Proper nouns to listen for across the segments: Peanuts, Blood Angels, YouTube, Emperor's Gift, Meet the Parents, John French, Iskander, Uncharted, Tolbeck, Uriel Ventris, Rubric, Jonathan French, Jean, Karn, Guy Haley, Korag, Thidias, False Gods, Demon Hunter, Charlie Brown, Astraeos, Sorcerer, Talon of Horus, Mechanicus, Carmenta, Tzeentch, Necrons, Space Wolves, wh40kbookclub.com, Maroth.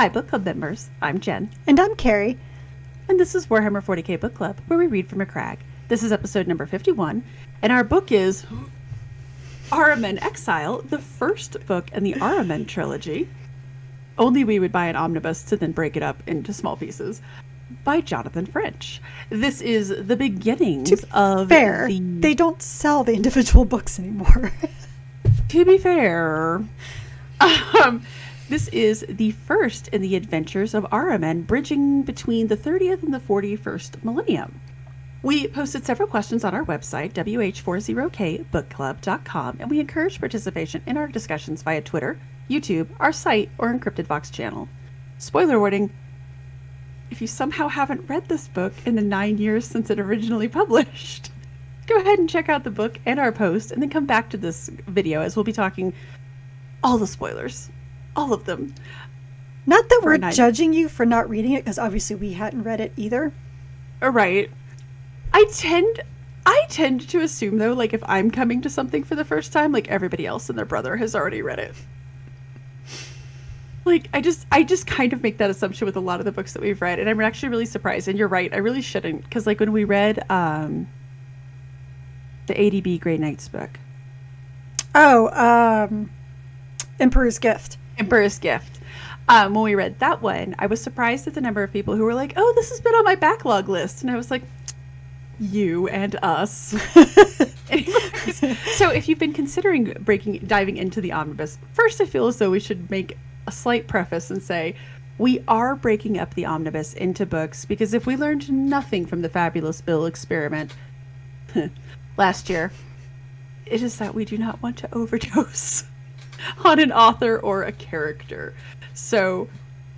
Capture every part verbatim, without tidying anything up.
Hi, book club members. I'm Jen. And I'm Carrie. And this is Warhammer forty K Book Club, where we read from a crag. This is episode number fifty-one, and our book is Ahriman Exile, the first book in the Ahriman trilogy. Only we would buy an omnibus to then break it up into small pieces. By Jonathan French. This is the beginnings to be of fair, the... they don't sell the individual books anymore. To be fair... Um... This is the first in the adventures of Ahriman, bridging between the thirtieth and the forty-first millennium. We posted several questions on our website, w h forty k book club dot com, and we encourage participation in our discussions via Twitter, YouTube, our site, or Encrypted Vox channel. Spoiler warning, if you somehow haven't read this book in the nine years since it originally published, go ahead and check out the book and our post, and then come back to this video as we'll be talking all the spoilers. All of them. Not that we're judging you for not reading it, because obviously we hadn't read it either. Right. I tend, I tend to assume, though, like, if I'm coming to something for the first time, like, everybody else and their brother has already read it. Like, I just, I just kind of make that assumption with a lot of the books that we've read, and I'm actually really surprised, and you're right, I really shouldn't, because, like, when we read um, the A D B Grey Knights book. Oh, um, Emperor's Gift. Emperor's Gift. Um, when we read that one, I was surprised at the number of people who were like, oh, this has been on my backlog list. And I was like, you and us. Anyways, so if you've been considering breaking, diving into the omnibus, first I feel as though we should make a slight preface and say, we are breaking up the omnibus into books, because if we learned nothing from the Fabius Bile experiment last year, it is that we do not want to overdose on an author or a character. So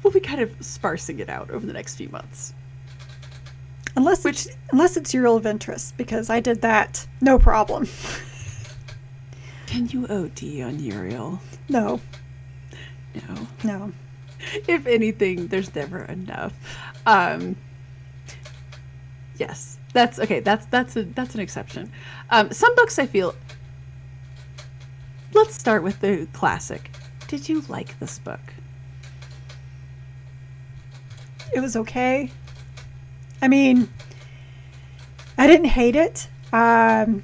we'll be kind of sparsing it out over the next few months. Unless, Which, it's, unless it's Uriel Ventris, because I did that. No problem. Can you O D on Uriel? No. No. No. If anything, there's never enough. Um, yes. That's okay. That's, that's, a, that's an exception. Um, some books I feel... Let's start with the classic. Did you like this book? It was okay. I mean, I didn't hate it. Um,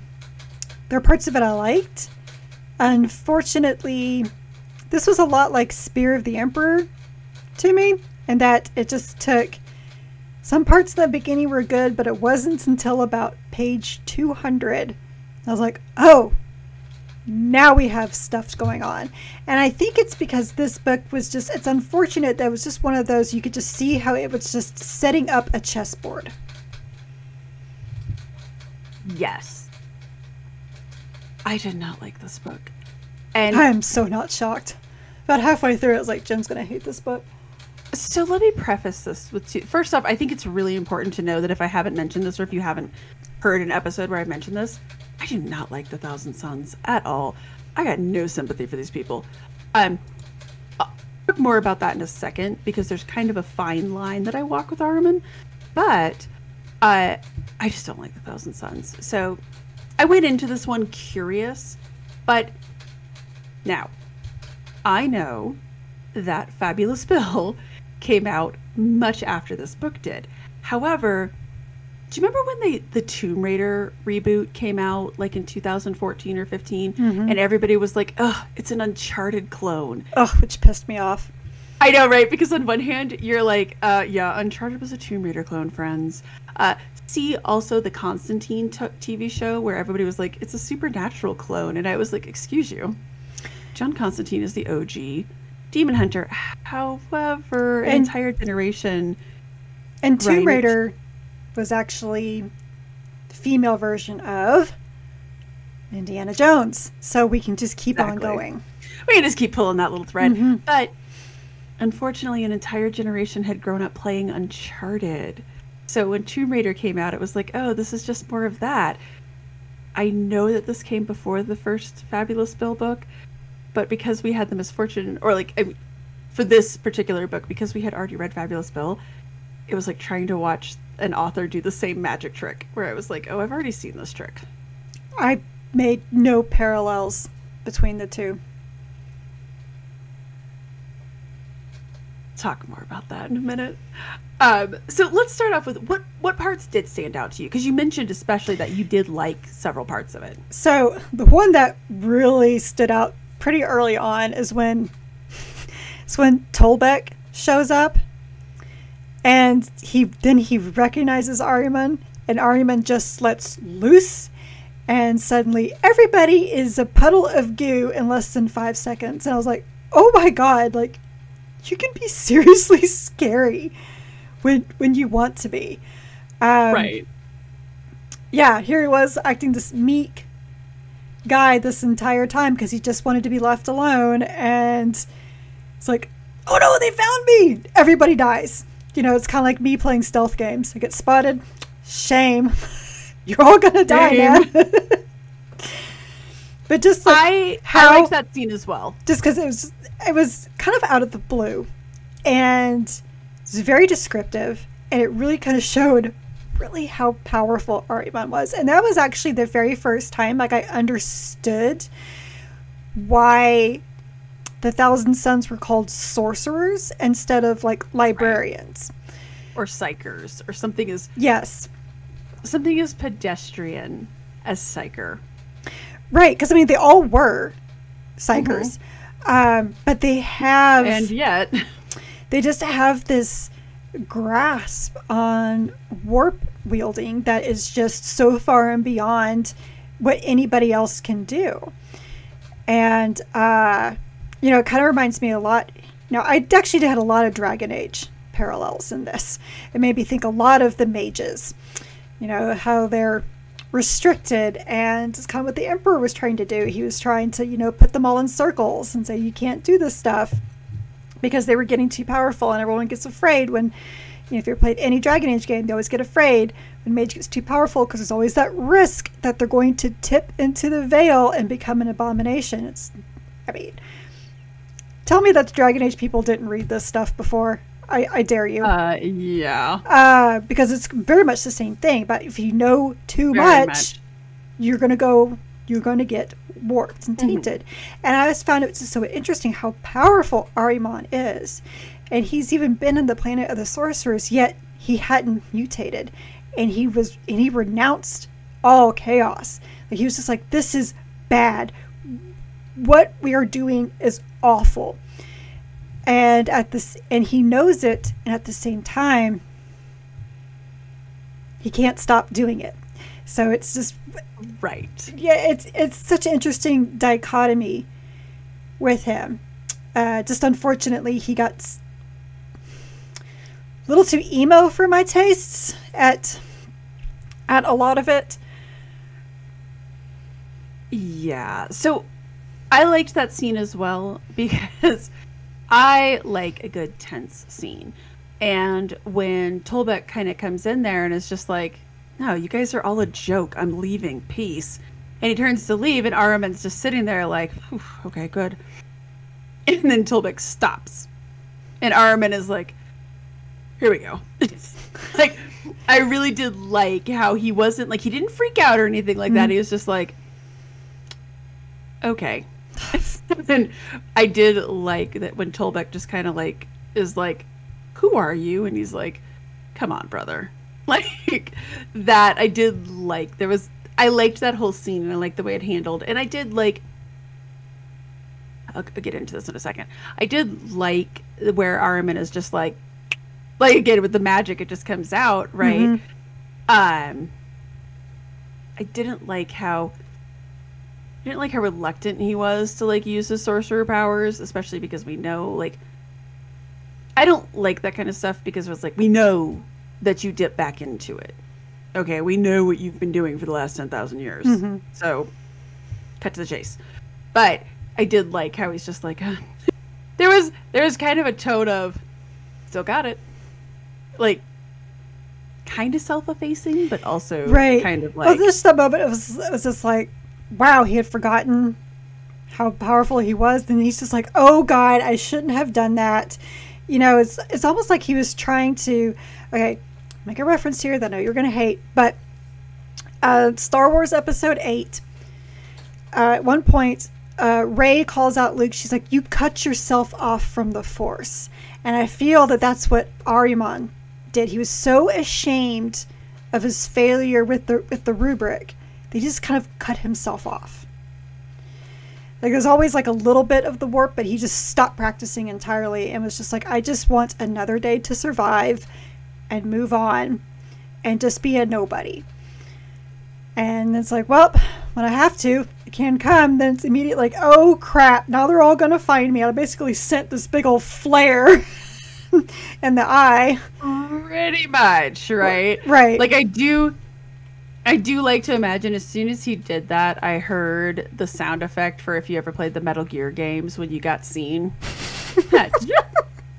there are parts of it I liked. Unfortunately, this was a lot like Spear of the Emperor to me, in that it just took... Some parts in the beginning were good, but it wasn't until about page two hundred. I was like, oh... Now we have stuff going on. And I think it's because this book was just, it's unfortunate that it was just one of those, you could just see how it was just setting up a chessboard. Yes. I did not like this book. And I am so not shocked. About halfway through, I was like, Jim's going to hate this book. So let me preface this with two. First off, I think it's really important to know that if I haven't mentioned this, or if you haven't heard an episode where I've mentioned this, I do not like the Thousand Sons at all. I got no sympathy for these people. Um, I'll talk more about that in a second, because there's kind of a fine line that I walk with Ahriman, but uh, I just don't like the Thousand Sons. So I went into this one curious, but now I know that Fabius Bile came out much after this book did. However, do you remember when they, the Tomb Raider reboot came out, like in two thousand fourteen or fifteen, mm-hmm. and everybody was like, "Ugh, it's an Uncharted clone." Ugh, which pissed me off. I know, right? Because on one hand, you're like, uh, "Yeah, Uncharted was a Tomb Raider clone, friends." Uh, see, also the Constantine t TV show where everybody was like, "It's a Supernatural clone," and I was like, "Excuse you, John Constantine is the O G Demon Hunter." However, and, an entire generation and Tomb Raider. Was actually the female version of Indiana Jones. So we can just keep exactly. on going. We can just keep pulling that little thread. Mm-hmm. But unfortunately, an entire generation had grown up playing Uncharted. So when Tomb Raider came out, it was like, oh, this is just more of that. I know that this came before the first Fabius Bile book, but because we had the misfortune, or like, I, for this particular book, because we had already read Fabius Bile, it was like trying to watch an author do the same magic trick where I was like, oh, I've already seen this trick. I made no parallels between the two. talk more about that in a minute. Um, so let's start off with what, what parts did stand out to you? Because you mentioned especially that you did like several parts of it. So the one that really stood out pretty early on is when, is when Tolbeck shows up, and he then he recognizes Ahriman, and Ahriman just lets loose, and suddenly everybody is a puddle of goo in less than five seconds. And I was like, oh my god, like, you can be seriously scary when when you want to be. Um, right. Yeah, here he was acting this meek guy this entire time because he just wanted to be left alone. And it's like, oh no, they found me! Everybody dies. You know, it's kind of like me playing stealth games. I get spotted. Shame. You're all gonna die, Shame. man. But just like I, how, I liked that scene as well. Just because it was, it was kind of out of the blue, and it was very descriptive, and it really kind of showed really how powerful Ahriman was. And that was actually the very first time like I understood why the Thousand Sons were called sorcerers instead of like librarians, right. or psychers, or something as yes, something as pedestrian as psycher. Right, because I mean, they all were psychers, mm-hmm. um, but they have, and yet, they just have this grasp on warp wielding that is just so far and beyond what anybody else can do. And uh, you know, it kind of reminds me a lot. Now, I actually had a lot of Dragon Age parallels in this. It made me think a lot of the mages. You know how they're restricted, and it's kind of what the emperor was trying to do. He was trying to, you know, put them all in circles and say you can't do this stuff because they were getting too powerful, and everyone gets afraid when, you know, if you've played any Dragon Age game, they always get afraid when mage gets too powerful because there's always that risk that they're going to tip into the veil and become an abomination. It's, I mean, tell me that the Dragon Age people didn't read this stuff before. I, I dare you. Uh, yeah. Uh, because it's very much the same thing. But if you know too much, much, you're gonna go. You're gonna get warped and tainted. Mm-hmm. And I just found it just so interesting how powerful Ahriman is, and he's even been in the planet of the sorcerers, yet he hadn't mutated, and he was, and he renounced all chaos. Like, he was just like, this is bad. What we are doing is awful. And at this, and he knows it, and at the same time, he can't stop doing it. So it's just right. Yeah, it's it's such an interesting dichotomy with him. Uh, just unfortunately, he got a little too emo for my tastes at at a lot of it. Yeah. So I liked that scene as well because I like a good tense scene. And when Tolbeck kind of comes in there and is just like, no, you guys are all a joke. I'm leaving. Peace. And he turns to leave, and Ahriman's just sitting there like, okay, good. And then Tolbeck stops. And Ahriman is like, here we go. Like, I really did like how he wasn't, like, he didn't freak out or anything like mm-hmm. that. He was just like, okay. And I did like that when Tolbeck just kind of like is like, who are you? And he's like, come on, brother. Like that I did like. There was, I liked that whole scene, and I liked the way it handled. And I did like, I'll, I'll get into this in a second. I did like where Ahriman is just like, like again with the magic, it just comes out, right? Mm-hmm. Um, I didn't like how I didn't like how reluctant he was to like use his sorcerer powers, especially because we know, like, I don't like that kind of stuff because it was like, we know that you dip back into it. Okay, we know what you've been doing for the last ten thousand years. Mm-hmm. So, cut to the chase. But I did like how he's just like, there was there was kind of a tone of, still got it. Like, kind of self-effacing, but also right. kind of like. Well, there's some moment it was, it was just like, wow, he had forgotten how powerful he was. Then he's just like, oh god, I shouldn't have done that. You know, it's it's almost like he was trying to, okay, make a reference here that I know you're gonna hate, but uh Star Wars episode eight, uh, at one point uh, Rey calls out Luke. She's like, you cut yourself off from the Force. And I feel that that's what Ahriman did. He was so ashamed of his failure with the, with the rubric. They just kind of cut himself off. Like, there's always like a little bit of the warp, but he just stopped practicing entirely and was just like, I just want another day to survive and move on and just be a nobody. And it's like, well, when I have to, I can come. Then it's immediately like, oh crap, now they're all going to find me. I basically sent this big old flare in the eye. Pretty much, right? Right. Like, I do... I do like to imagine as soon as he did that, I heard the sound effect for if you ever played the Metal Gear games when you got seen.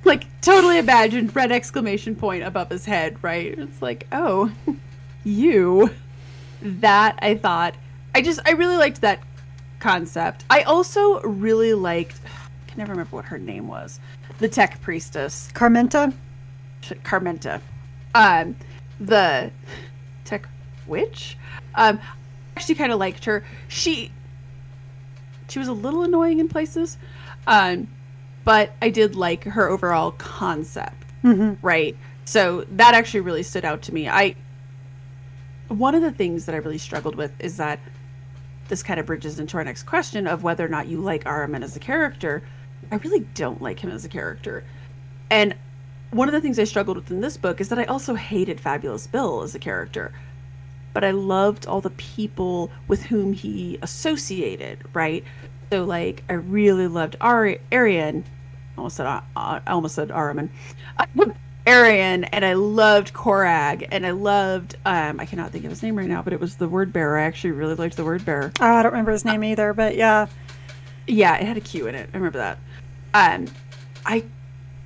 Like, totally imagined red exclamation point above his head, right? It's like, oh, you. That, I thought. I just, I really liked that concept. I also really liked, I can never remember what her name was, the tech priestess. Carmenta? Carmenta. Um, the tech witch. Um, I actually kind of liked her. She she was a little annoying in places, um, but I did like her overall concept, mm-hmm. right? So that actually really stood out to me. I one of the things that I really struggled with is that this kind of bridges into our next question of whether or not you like Ahriman as a character. I really don't like him as a character. And one of the things I struggled with in this book is that I also hated Fabius Bile as a character. But I loved all the people with whom he associated, right? So, like, I really loved Ari Arian. I almost said, uh, I almost said Ahriman. Uh, Arian, and I loved Korag, and I loved, um, I cannot think of his name right now, but it was the Word Bearer. I actually really liked the Word Bearer. Uh, I don't remember his name uh, either, but yeah. Yeah, it had a Q in it. I remember that. Um, I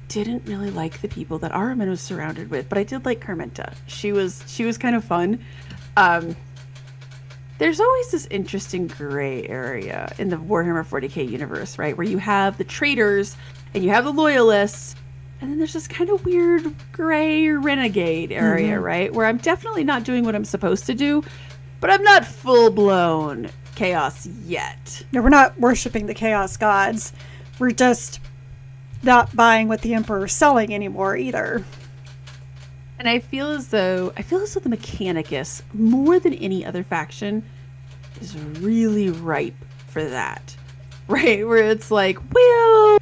didn't really like the people that Ahriman was surrounded with, but I did like Carmenta. She was, she was kind of fun. Um, there's always this interesting gray area in the Warhammer forty K universe, right? Where you have the traitors and you have the loyalists, and then there's this kind of weird gray renegade area, mm-hmm. right? Where I'm definitely not doing what I'm supposed to do, but I'm not full-blown chaos yet. No, we're not worshiping the chaos gods. We're just not buying what the Emperor's selling anymore either. And I feel as though I feel as though the Mechanicus, more than any other faction, is really ripe for that, right? Where it's like, well,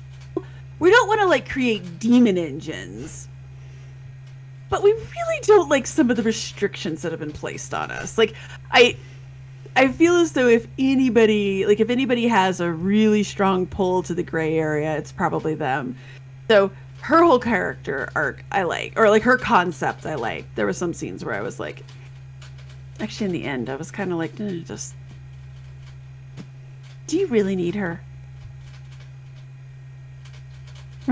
we don't want to like create demon engines, but we really don't like some of the restrictions that have been placed on us. Like, I, I feel as though if anybody, like if anybody has a really strong pull to the gray area, it's probably them. So. Her whole character arc I like, or like her concept I like. There were some scenes where I was like, actually in the end, I was kind of like, eh, just, do you really need her? I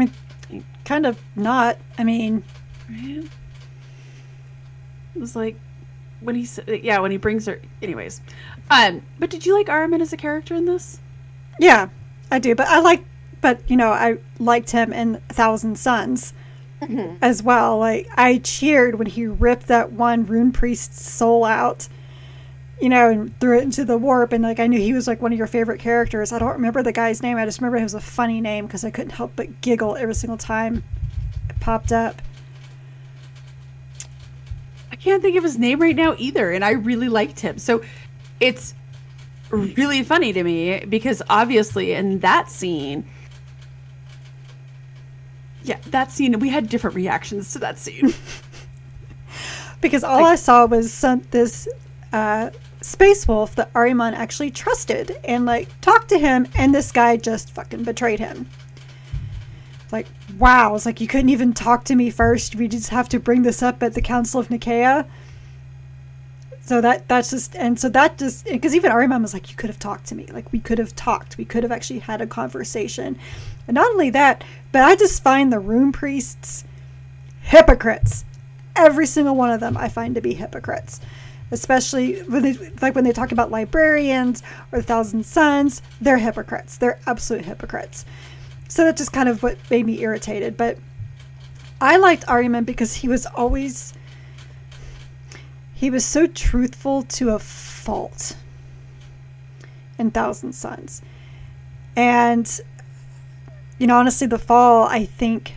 mean, kind of not. I mean, right? It was like when he said, yeah, when he brings her, anyways. Um, but did you like Ahriman as a character in this? Yeah, I do. But I like. But, you know, I liked him in Thousand Sons mm-hmm. as well. Like, I cheered when he ripped that one rune priest's soul out, you know, and threw it into the warp. And, like, I knew he was, like, one of your favorite characters. I don't remember the guy's name. I just remember it was a funny name because I couldn't help but giggle every single time it popped up. I can't think of his name right now either, and I really liked him. So it's really funny to me because, obviously, in that scene... Yeah, that scene, we had different reactions to that scene. Because all like, I saw was some, this uh, space wolf that Ahriman actually trusted and, like, talked to him, and this guy just fucking betrayed him. Like, wow. It's like, you couldn't even talk to me first. We just have to bring this up at the Council of Nicaea. So that, that's just, and so that just, because even Ahriman was like, you could have talked to me. Like, we could have talked. We could have actually had a conversation. And not only that, but I just find the rune priests hypocrites. Every single one of them I find to be hypocrites. Especially when they, like when they talk about librarians or the Thousand Sons, they're hypocrites. They're absolute hypocrites. So that's just kind of what made me irritated. But I liked Ahriman because he was always, he was so truthful to a fault in Thousand Sons. And, you know, honestly, the fall, I think,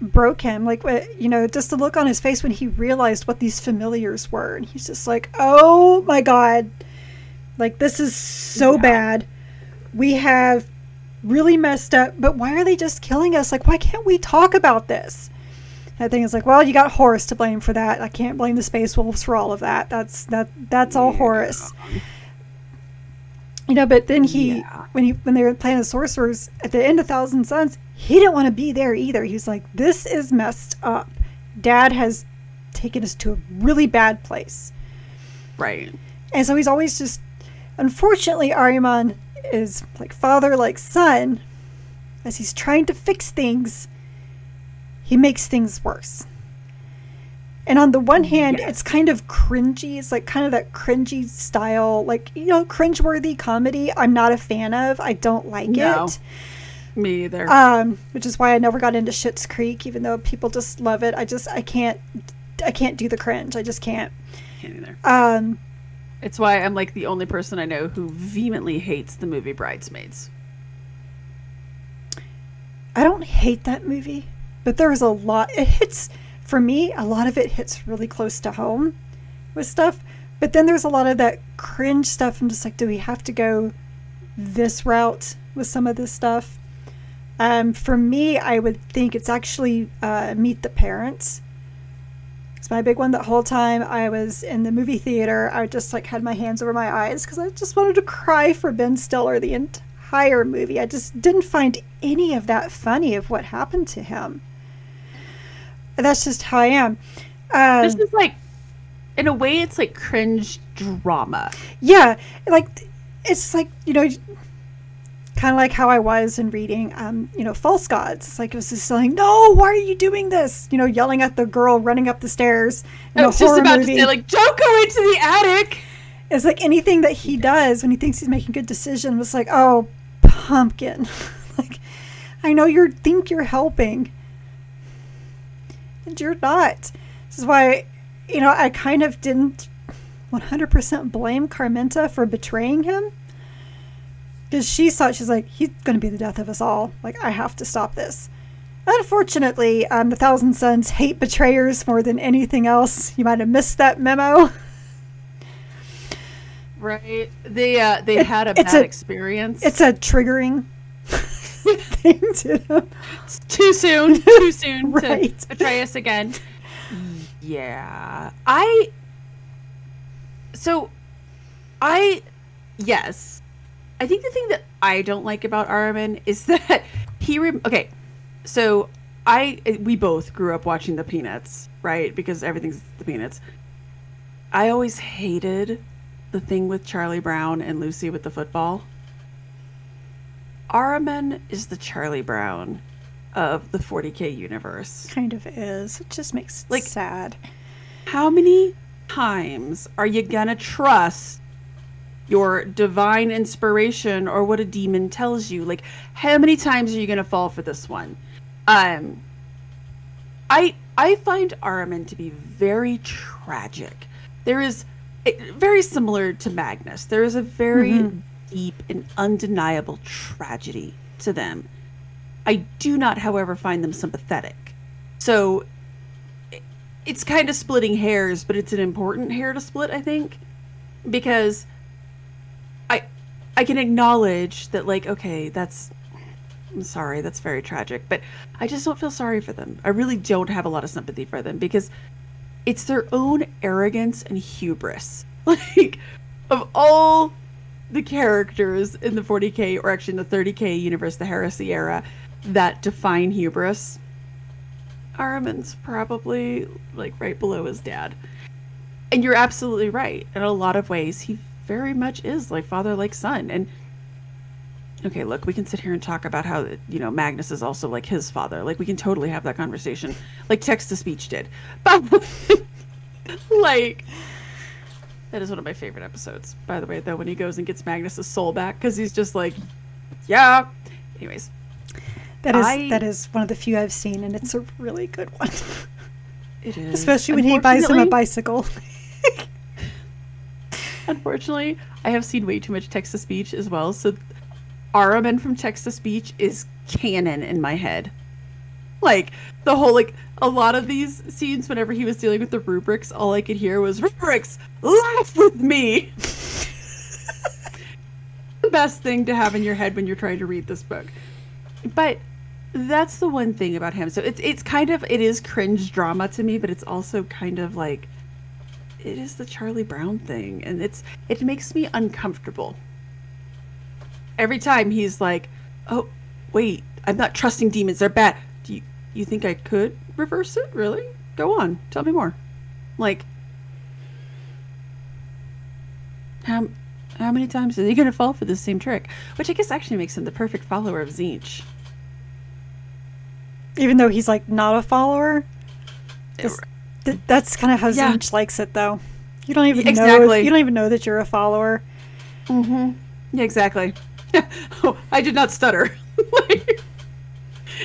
broke him. Like, you know, just the look on his face when he realized what these familiars were. And he's just like, oh, my God. Like, this is so yeah. bad. We have really messed up. But why are they just killing us? Like, why can't we talk about this? And I think it's like, well, you got Horus to blame for that. I can't blame the Space Wolves for all of that. That's that. That's all yeah. Horus. You know, but then he, yeah. when he, when they were playing the Sorcerers at the end of Thousand Sons, he didn't want to be there either. He was like, this is messed up. Dad has taken us to a really bad place. Right. And so he's always just, unfortunately, Ahriman is like father, like son. As he's trying to fix things, he makes things worse. And on the one hand, yes. it's kind of cringy. It's like kind of that cringy style, like, you know, cringeworthy comedy. I'm not a fan of. I don't like no, it. Me either. Um, which is why I never got into Schitt's Creek, even though people just love it. I just, I can't, I can't do the cringe. I just can't. Can't either. Um, it's why I'm like the only person I know who vehemently hates the movie Bridesmaids. I don't hate that movie, but there was a lot. It hits. For me, a lot of it hits really close to home with stuff. But then there's a lot of that cringe stuff. I'm just like, do we have to go this route with some of this stuff? Um, for me, I would think it's actually uh, Meet the Parents. It's my big one. The whole time I was in the movie theater, I just like had my hands over my eyes because I just wanted to cry for Ben Stiller the entire movie. I just didn't find any of that funny of what happened to him. That's just how I am. Um, this is like, in a way, it's like cringe drama. Yeah. Like, it's like, you know, kind of like how I was in reading, um, you know, False Gods. It's like, it was just like, no, why are you doing this? You know, yelling at the girl running up the stairs. In I was a just about movie. to say, like, don't go into the attic. It's like anything that he does when he thinks he's making a good decision was like, oh, pumpkin. Like, I know you think you're helping. And you're not. This is why, you know, I kind of didn't one hundred percent blame Carmenta for betraying him. Because she thought, she's like, he's going to be the death of us all. Like, I have to stop this. Unfortunately, um, the Thousand Sons hate betrayers more than anything else. You might have missed that memo. Right. They, uh, they it, had a bad a, experience. It's a triggering thing to them. It's too soon too soon right. to betray us again. Yeah. I so I yes I think the thing that I don't like about Ahriman is that he re okay so I we both grew up watching the Peanuts, right? Because everything's the Peanuts. I always hated the thing with Charlie Brown and Lucy with the football. Ahriman is the Charlie Brown of the forty K universe. Kind of is. It just makes it like, sad. How many times are you going to trust your divine inspiration or what a demon tells you? Like, how many times are you going to fall for this one? Um, I, I find Ahriman to be very tragic. There is, it, very similar to Magnus, there is a very... Mm-hmm. deep and undeniable tragedy to them. I do not, however, find them sympathetic. So it's kind of splitting hairs, but it's an important hair to split, I think, because I I can acknowledge that, like, okay, that's, I'm sorry, that's very tragic, but I just don't feel sorry for them. I really don't have a lot of sympathy for them because it's their own arrogance and hubris. Like, of all the characters in the forty K, or actually in the thirty K universe, the Heresy era, that define hubris, Ahriman's probably like right below his dad. And you're absolutely right. In a lot of ways, he very much is like father, like son. And okay, look, we can sit here and talk about how, you know, Magnus is also like his father. Like, we can totally have that conversation, like Text to Speech did. But like, that is one of my favorite episodes, by the way, though, when he goes and gets Magnus's soul back, because he's just like, yeah. Anyways. That is I, that is one of the few I've seen, and it's a really good one. It is. Especially when he buys him a bicycle. Unfortunately, I have seen way too much Text to Speech as well, so Ahriman from Texas Beach is canon in my head. Like, the whole, like, a lot of these scenes, whenever he was dealing with the Rubrics, all I could hear was, Rubrics, laugh with me! The best thing to have in your head when you're trying to read this book. But that's the one thing about him. So it's it's kind of, it is cringe drama to me, but it's also kind of like, it is the Charlie Brown thing, and it's it makes me uncomfortable. Every time he's like, oh, wait, I'm not trusting demons, they're bad. Do you, you think I could reverse it? Really? Go on, tell me more. Like, how, how many times are they going to fall for the same trick? Which I guess actually makes him the perfect follower of Tzeentch. Even though he's, like, not a follower? This, th that's kind of how yeah. Tzeentch likes it, though. You don't even exactly. know if, you don't even know that you're a follower. Mm-hmm. Yeah, exactly. Oh, I did not stutter. Like,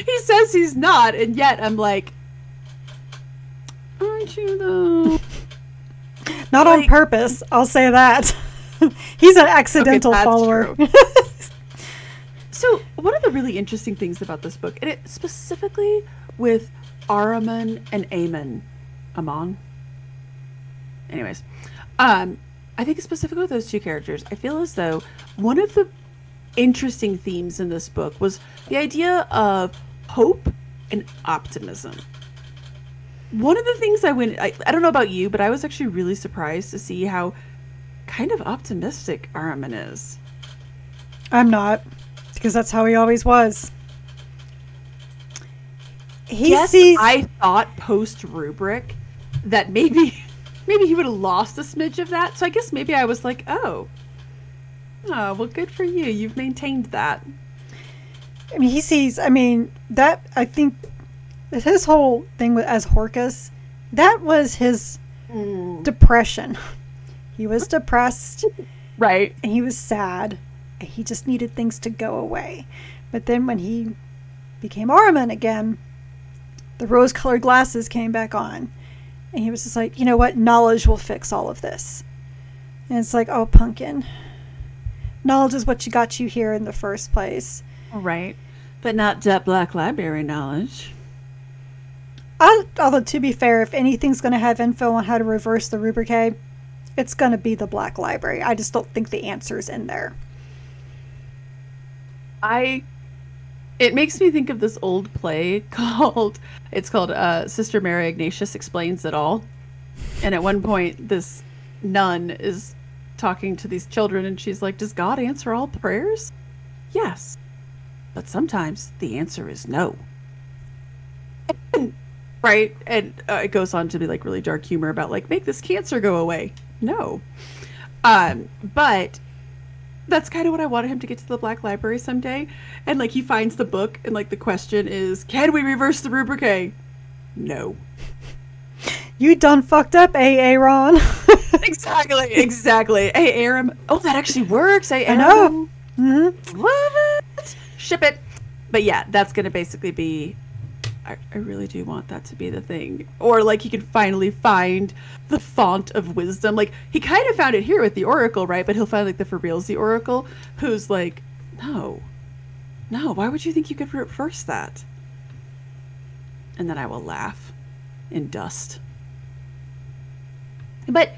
he says he's not, and yet I'm like, aren't you though? Not like, on purpose, I'll say that. He's an accidental okay, follower. So one of the really interesting things about this book, and it specifically with Ahriman and Amon, Amon. Anyways, um, I think specifically with those two characters, I feel as though one of the interesting themes in this book was the idea of hope and optimism. One of the things I went, I, I don't know about you, but I was actually really surprised to see how kind of optimistic Ahriman is. I'm not. Because that's how he always was. He yes, sees... I thought post-Rubric that maybe maybe he would have lost a smidge of that. So I guess maybe I was like, oh. Oh, well, good for you. You've maintained that. I mean, he sees... I mean, that... I think his whole thing with, as Horcus, that was his mm. depression. He was depressed. Right. And he was sad. He just needed things to go away. But then when he became Ahriman again, the rose-colored glasses came back on. And he was just like, you know what? Knowledge will fix all of this. And it's like, oh, pumpkin. Knowledge is what you got you here in the first place. Right. But not that Black Library knowledge. I'll, although, to be fair, if anything's going to have info on how to reverse the Rubricae, it's going to be the Black Library. I just don't think the answer's in there. I, it makes me think of this old play called, it's called uh, Sister Mary Ignatius Explains It All. And at one point, this nun is talking to these children and she's like, does God answer all prayers? Yes. But sometimes the answer is no. Right? And uh, it goes on to be like really dark humor about like, make this cancer go away. No. Um, but... that's kind of what I wanted him to get to the Black Library someday. And like he finds the book and like the question is, can we reverse the Rubricae? No. You done fucked up, Aaron. Exactly, exactly. Aaron. Oh, that actually works. I know. Mm-hmm. Love it. Ship it. But yeah, that's going to basically be, I, I really do want that to be the thing. Or like he could finally find the font of wisdom. Like he kind of found it here with the Oracle, right? But he'll find like the for reals the Oracle, who's like, no, no. Why would you think you could reverse that? And then I will laugh in dust. But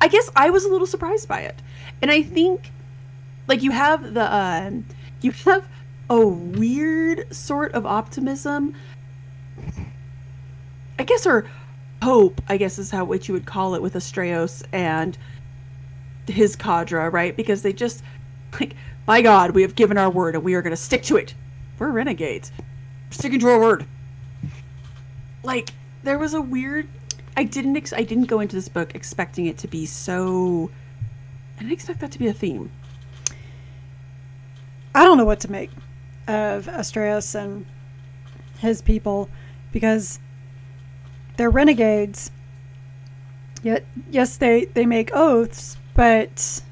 I guess I was a little surprised by it, and I think like you have the uh, you have. a weird sort of optimism, I guess, or hope, I guess is how what you would call it with Astraeos and his cadre, right? Because they just, like, my God, we have given our word and we are going to stick to it. We're renegades. We're sticking to our word. Like, there was a weird, I didn't, ex I didn't go into this book expecting it to be so, I didn't expect that to be a theme. I don't know what to make of Astraeos and his people, because they're renegades. Yet, yes, they, they make oaths, but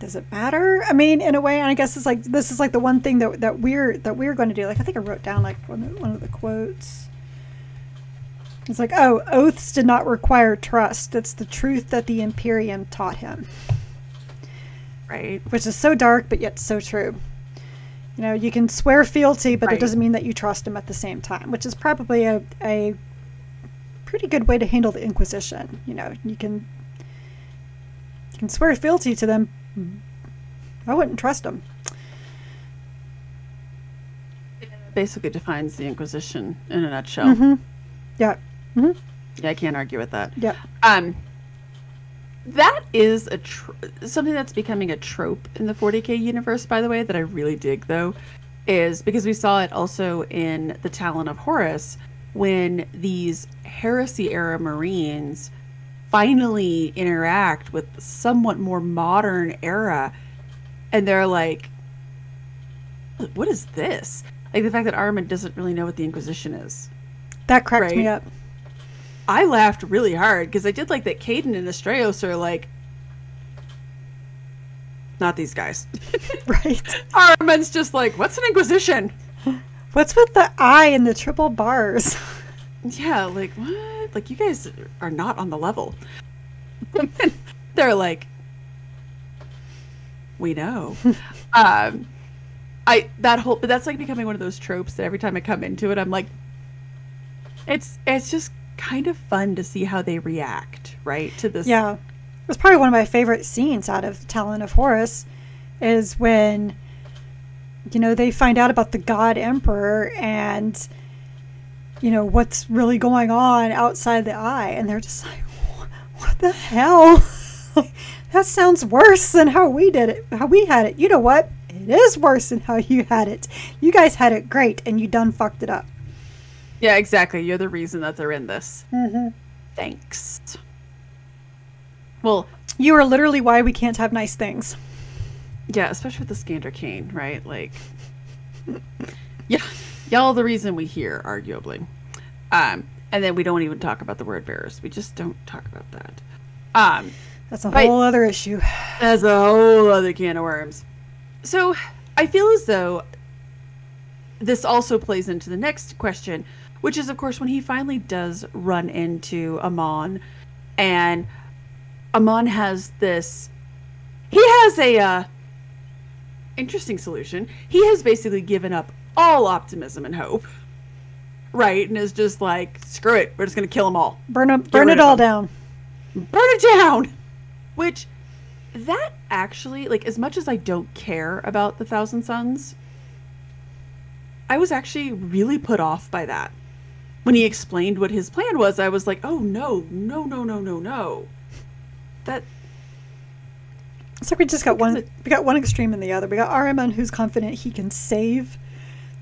does it matter? I mean, in a way, and I guess it's like this is like the one thing that that we're that we're going to do. Like I think I wrote down like one of, one of the quotes. It's like, oh, oaths did not require trust. It's the truth that the Imperium taught him. right? Which is so dark, but yet so true. You know, you can swear fealty, but right. It doesn't mean that you trust him at the same time, which is probably a, a pretty good way to handle the Inquisition. You know, you can you can swear fealty to them. I wouldn't trust them. It basically defines the Inquisition in a nutshell. Mm-hmm. Yeah. Mm-hmm. Yeah, I can't argue with that. Yeah. Um, that is a tr something that's becoming a trope in the forty K universe, by the way, that I really dig, though, is because we saw it also in the Talon of Horus when these Heresy-era Marines finally interact with somewhat more modern era, and they're like, what is this? Like, the fact that Armin doesn't really know what the Inquisition is. That cracked right? me up. I laughed really hard because I did like that Kadin and Astraeos are like, not these guys. Right. Armin's just like, what's an Inquisition? What's with the I and the triple bars? Yeah, like, what? Like, you guys are not on the level. They're like, we know. um, I that whole, but that's like becoming one of those tropes that every time I come into it, I'm like, it's it's just kind of fun to see how they react, right, to this. Yeah, it was probably one of my favorite scenes out of Talon of Horus, is when, you know, they find out about the God Emperor and, you know, what's really going on outside the eye, and they're just like, what the hell? That sounds worse than how we did it, how we had it. You know what? It is worse than how you had it. You guys had it great, and you done fucked it up. Yeah, exactly. You're the reason that they're in this. Mm-hmm. Thanks. Well, you are literally why we can't have nice things. Yeah, especially with the Skander Kane, right? Like, yeah, y'all the reason we hear, arguably. Um, and then we don't even talk about the word bearers. We just don't talk about that. Um, that's a whole other issue. That's a whole other can of worms. So I feel as though this also plays into the next question, which is, of course, when he finally does run into Amon, and Amon has this, he has a uh, interesting solution. He has basically given up all optimism and hope, right? And is just like, screw it, we're just going to kill them all. Burn, up, burn it all down. Burn it down! Which, that actually, like, as much as I don't care about the Thousand Sons, I was actually really put off by that. When he explained what his plan was, I was like, oh, no, no, no, no, no, no. That... It's like we just got one, we got one extreme and the other. We got Ahriman, who's confident he can save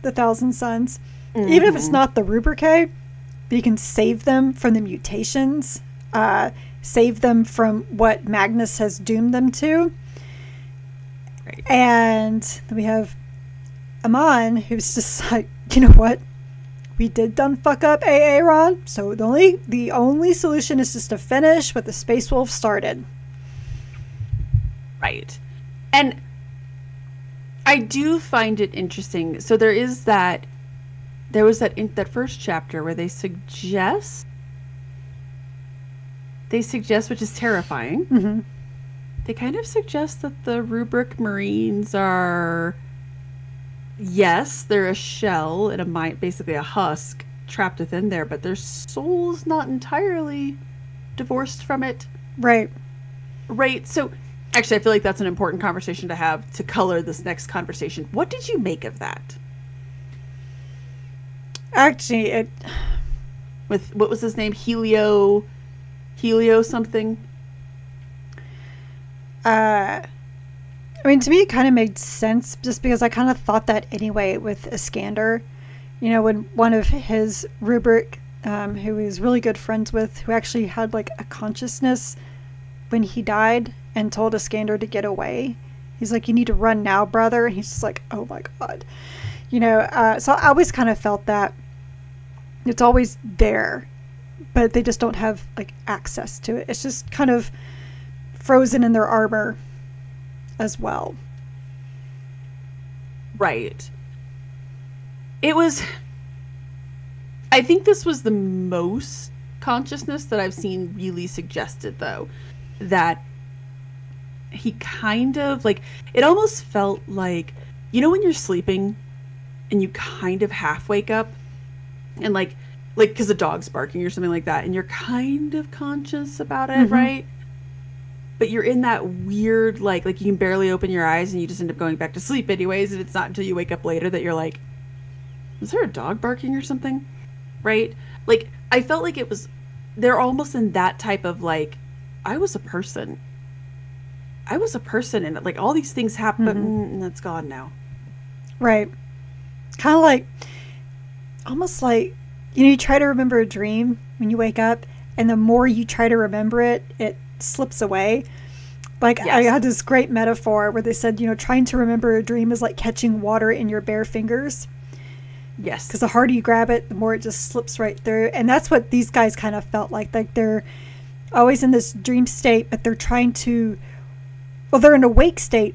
the Thousand Sons. Mm-hmm. Even if it's not the Rubricae, but he can save them from the mutations, uh, save them from what Magnus has doomed them to. Right. And then we have Amon, who's just like, you know what? We did done fuck up Aaron, so the only the only solution is just to finish what the Space Wolf started. Right. And I do find it interesting. So there is that, there was that in that first chapter where they suggest they suggest, which is terrifying. Mm-hmm. They kind of suggest that the Rubric Marines are, yes, they're a shell and a mind, basically a husk trapped within there, but their soul's not entirely divorced from it. Right. Right. So actually, I feel like that's an important conversation to have to color this next conversation. What did you make of that? Actually, it... With, what was his name? Helio... Helio something? Uh... I mean, to me, it kind of made sense just because I kind of thought that anyway with Iskander. You know, when one of his Rubric, um, who he was really good friends with, who actually had like a consciousness when he died and told Iskander to get away. He's like, you need to run now, brother. And he's just like, oh my God. You know, uh, so I always kind of felt that it's always there, but they just don't have like access to it. It's just kind of frozen in their armor as well. Right. It was, I think this was the most consciousness that I've seen really suggested, though, that he kind of, like, it almost felt like, you know when you're sleeping and you kind of half wake up and like, like because the dog's barking or something like that and you're kind of conscious about it, mm-hmm. right? But you're in that weird, like, like you can barely open your eyes and you just end up going back to sleep anyways, and it's not until you wake up later that you're like, is there a dog barking or something? Right? Like, I felt like it was, they're almost in that type of, like, I was a person. I was a person, and, like, all these things happened, mm-hmm. and it's gone now. Right. Kind of like, almost like, you know, you try to remember a dream when you wake up, and the more you try to remember it, it slips away. Like, yes. I had this great metaphor where they said, you know, trying to remember a dream is like catching water in your bare fingers. Yes. Because the harder you grab it, the more it just slips right through. And that's what these guys kind of felt like. Like, they're always in this dream state, but they're trying to, well, they're in awake state,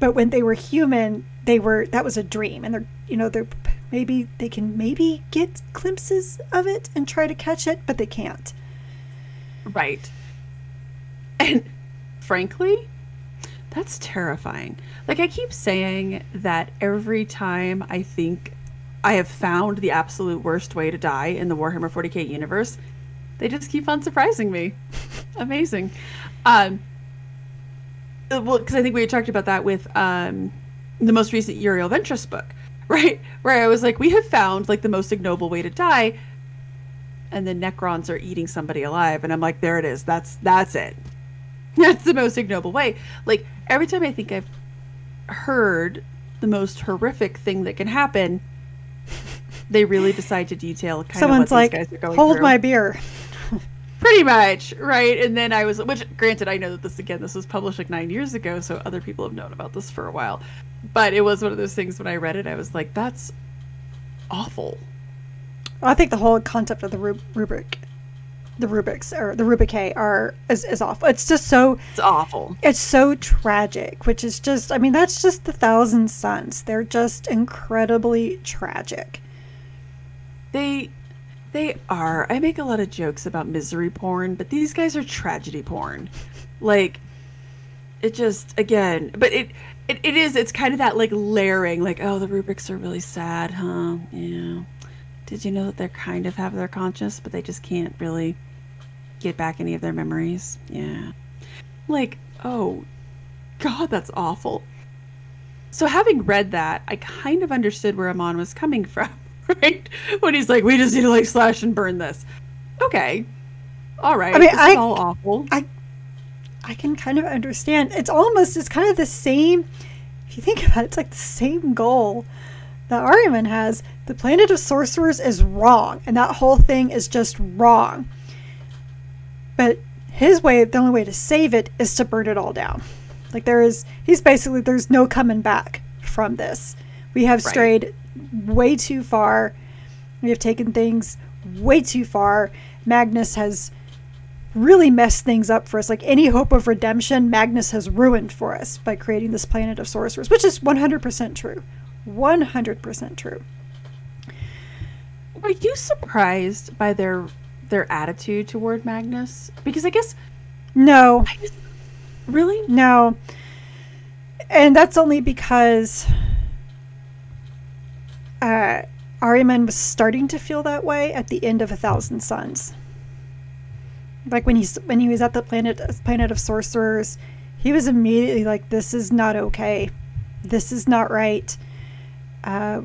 but when they were human, they were, that was a dream. And they're, you know, they're maybe, they can maybe get glimpses of it and try to catch it, but they can't. Right. And frankly, that's terrifying. Like, I keep saying that every time I think I have found the absolute worst way to die in the Warhammer forty K universe, they just keep on surprising me. Amazing. Um, well, because I think we had talked about that with um, the most recent Uriel Ventris book, right? Where I was like, we have found, like, the most ignoble way to die, and the Necrons are eating somebody alive. And I'm like, there it is. That's that's it. That's the most ignoble way. Like, every time I think I've heard the most horrific thing that can happen, they really decide to detail kind Someone's of what like, these guys are going hold through. My beer. Pretty much, right? And then I was, which, granted, I know that this, again, this was published like nine years ago, so other people have known about this for a while. But it was one of those things when I read it, I was like, that's awful. Well, I think the whole concept of the rub rubric, the rubrics, or the Rubricae are, is, is awful. It's just so... It's awful. It's so tragic, which is just, I mean, that's just the Thousand Sons. They're just incredibly tragic. They, they are. I make a lot of jokes about misery porn, but these guys are tragedy porn. Like, it just, again, but it, it, it is, it's kind of that, like, layering, like, oh, the rubrics are really sad, huh? Yeah. Did you know that they're kind of have their conscious, but they just can't really get back any of their memories? Yeah. Like, oh, God, that's awful. So having read that, I kind of understood where Amon was coming from. Right? When he's like, we just need to, like, slash and burn this. Okay. All right. I mean, this I, is all awful. I, I can kind of understand. It's almost, it's kind of the same, if you think about it, it's like the same goal that Ahriman has. The planet of sorcerers is wrong, and that whole thing is just wrong. But his way, the only way to save it is to burn it all down. Like, there is, he's basically, there's no coming back from this. We have strayed right. way too far. We have taken things way too far. Magnus has really messed things up for us. Like, any hope of redemption, Magnus has ruined for us by creating this planet of sorcerers, which is one hundred percent true. one hundred percent true. Were you surprised by their their attitude toward Magnus? Because I guess... No. I just, really? No. And that's only because... Uh, Ahriman was starting to feel that way at the end of A Thousand Sons. Like, when he, when he was at the planet, planet of sorcerers, he was immediately like, this is not okay. This is not right. Uh,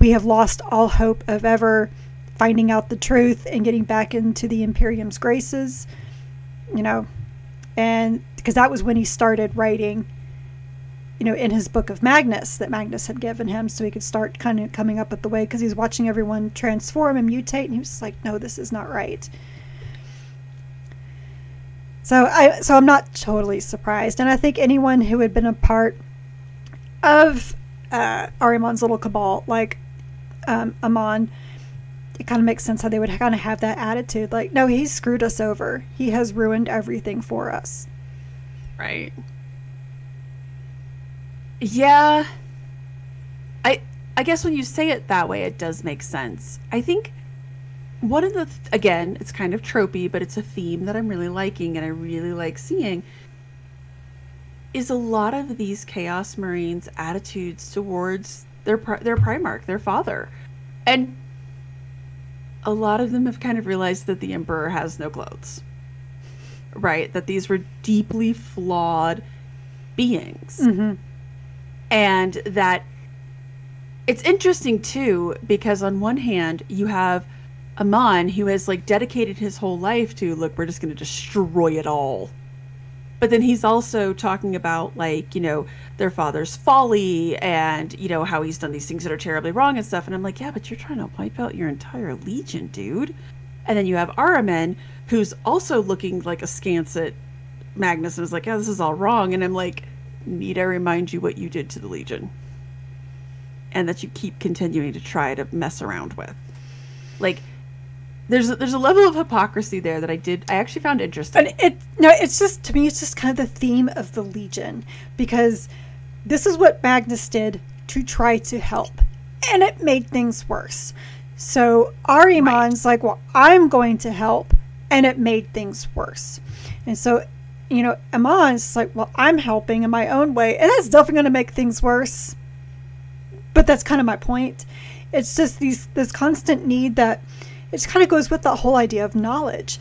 we have lost all hope of ever finding out the truth and getting back into the Imperium's graces, you know. And because that was when he started writing, you know, in his book of Magnus that Magnus had given him, so he could start kind of coming up with the way, because he was watching everyone transform and mutate, and he was just like, no, this is not right. So I, so I'm not totally surprised. And I think anyone who had been a part of uh, Ahriman's little cabal, like um, Amon, it kind of makes sense how they would kind of have that attitude. Like, no, he screwed us over. He has ruined everything for us. Right. Yeah, I I guess when you say it that way, it does make sense. I think one of the, th again, it's kind of tropey, but it's a theme that I'm really liking and I really like seeing. is a lot of these Chaos Marines' attitudes towards their their Primarch, their father. And a lot of them have kind of realized that the Emperor has no clothes, right? That these were deeply flawed beings. Mm-hmm. And that it's interesting, too, because on one hand, you have Amon, who has, like, dedicated his whole life to, look, we're just going to destroy it all. But then he's also talking about, like, you know, their father's folly and, you know, how he's done these things that are terribly wrong and stuff. And I'm like, yeah, but you're trying to wipe out your entire legion, dude. And then you have Ahriman, who's also looking, like, askance at Magnus and is like, yeah, this is all wrong. And I'm like, need I remind you what you did to the legion? And that you keep continuing to try to mess around with. Like, There's a, there's a level of hypocrisy there that I did I actually found interesting. And it no, it's just to me it's just kind of the theme of the Legion, because this is what Magnus did to try to help, and it made things worse. So Ahriman's right. like, well, I'm going to help, and it made things worse. And so, you know, Amon's like, well, I'm helping in my own way, and that's definitely going to make things worse. But that's kind of my point. It's just these this constant need that. It kind of goes with that whole idea of knowledge.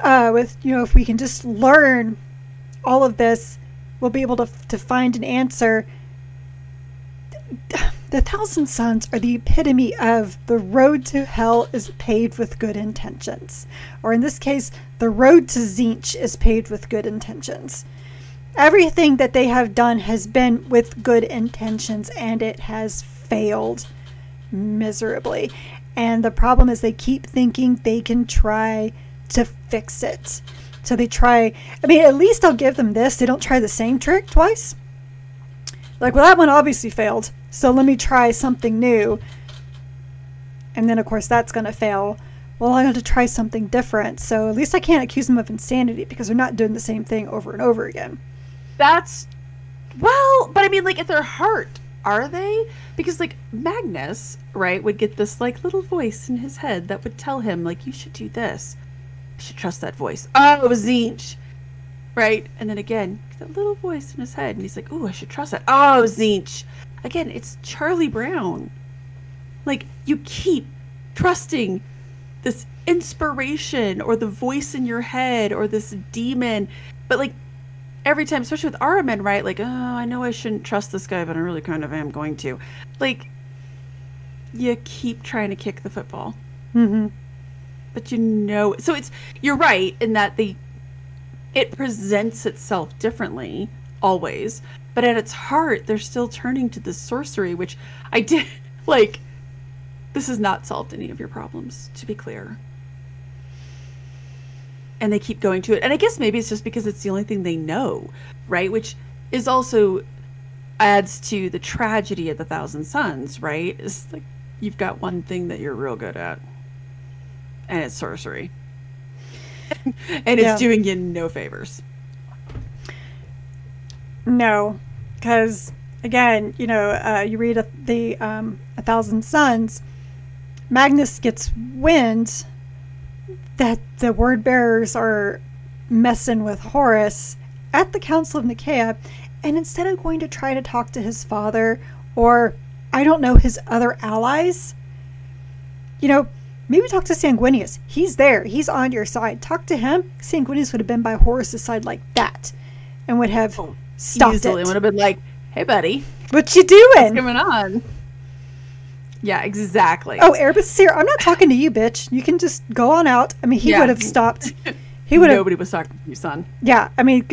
Uh, with, you know, if we can just learn all of this, we'll be able to, to find an answer. The Thousand Sons are the epitome of the road to hell is paved with good intentions. Or in this case, the road to Tzeentch is paved with good intentions. Everything that they have done has been with good intentions, and it has failed miserably. And the problem is they keep thinking they can try to fix it. So they try, I mean, at least I'll give them this. They don't try the same trick twice. Like, well, that one obviously failed, so let me try something new. And then, of course, that's going to fail. Well, I'm going to try something different. So at least I can't accuse them of insanity because they're not doing the same thing over and over again. That's, well, but I mean, like, at their heart, are they? Because, like, Magnus, right, would get this, like, little voice in his head that would tell him, like, you should do this. You should trust that voice. Oh, it was Tzeentch. Right? And then again, that little voice in his head. And he's like, ooh, I should trust that. Oh, Tzeentch. Again, it's Charlie Brown. Like, you keep trusting this inspiration or the voice in your head or this demon. But, like, every time, especially with Ahriman, right? Like, oh, I know I shouldn't trust this guy, but I really kind of am going to. Like, you keep trying to kick the football. Mm-hmm. But you know, so it's, you're right in that the, it presents itself differently always, but at its heart, they're still turning to the sorcery, which I did, like, this has not solved any of your problems, to be clear. And they keep going to it. And I guess maybe it's just because it's the only thing they know, right? Which is also adds to the tragedy of the Thousand Sons, right? It's like you've got one thing that you're real good at, and it's sorcery. And yeah. It's doing you no favors. No, because, again, you know, uh, you read a, the um, A Thousand Sons, Magnus gets wind that the word bearers are messing with Horus at the Council of Nicaea, and instead of going to try to talk to his father or, I don't know, his other allies, you know, maybe talk to Sanguinius. He's there. He's on your side. Talk to him. Sanguinius would have been by Horus's side like that and would have oh, stopped easily. It. Would have been like, hey, buddy. What you doing? What's going on? Yeah, exactly. Oh, Erebusir, I'm not talking to you, bitch. You can just go on out. I mean, he yeah. would have stopped. He would Nobody have, was talking to you, son. Yeah, I mean,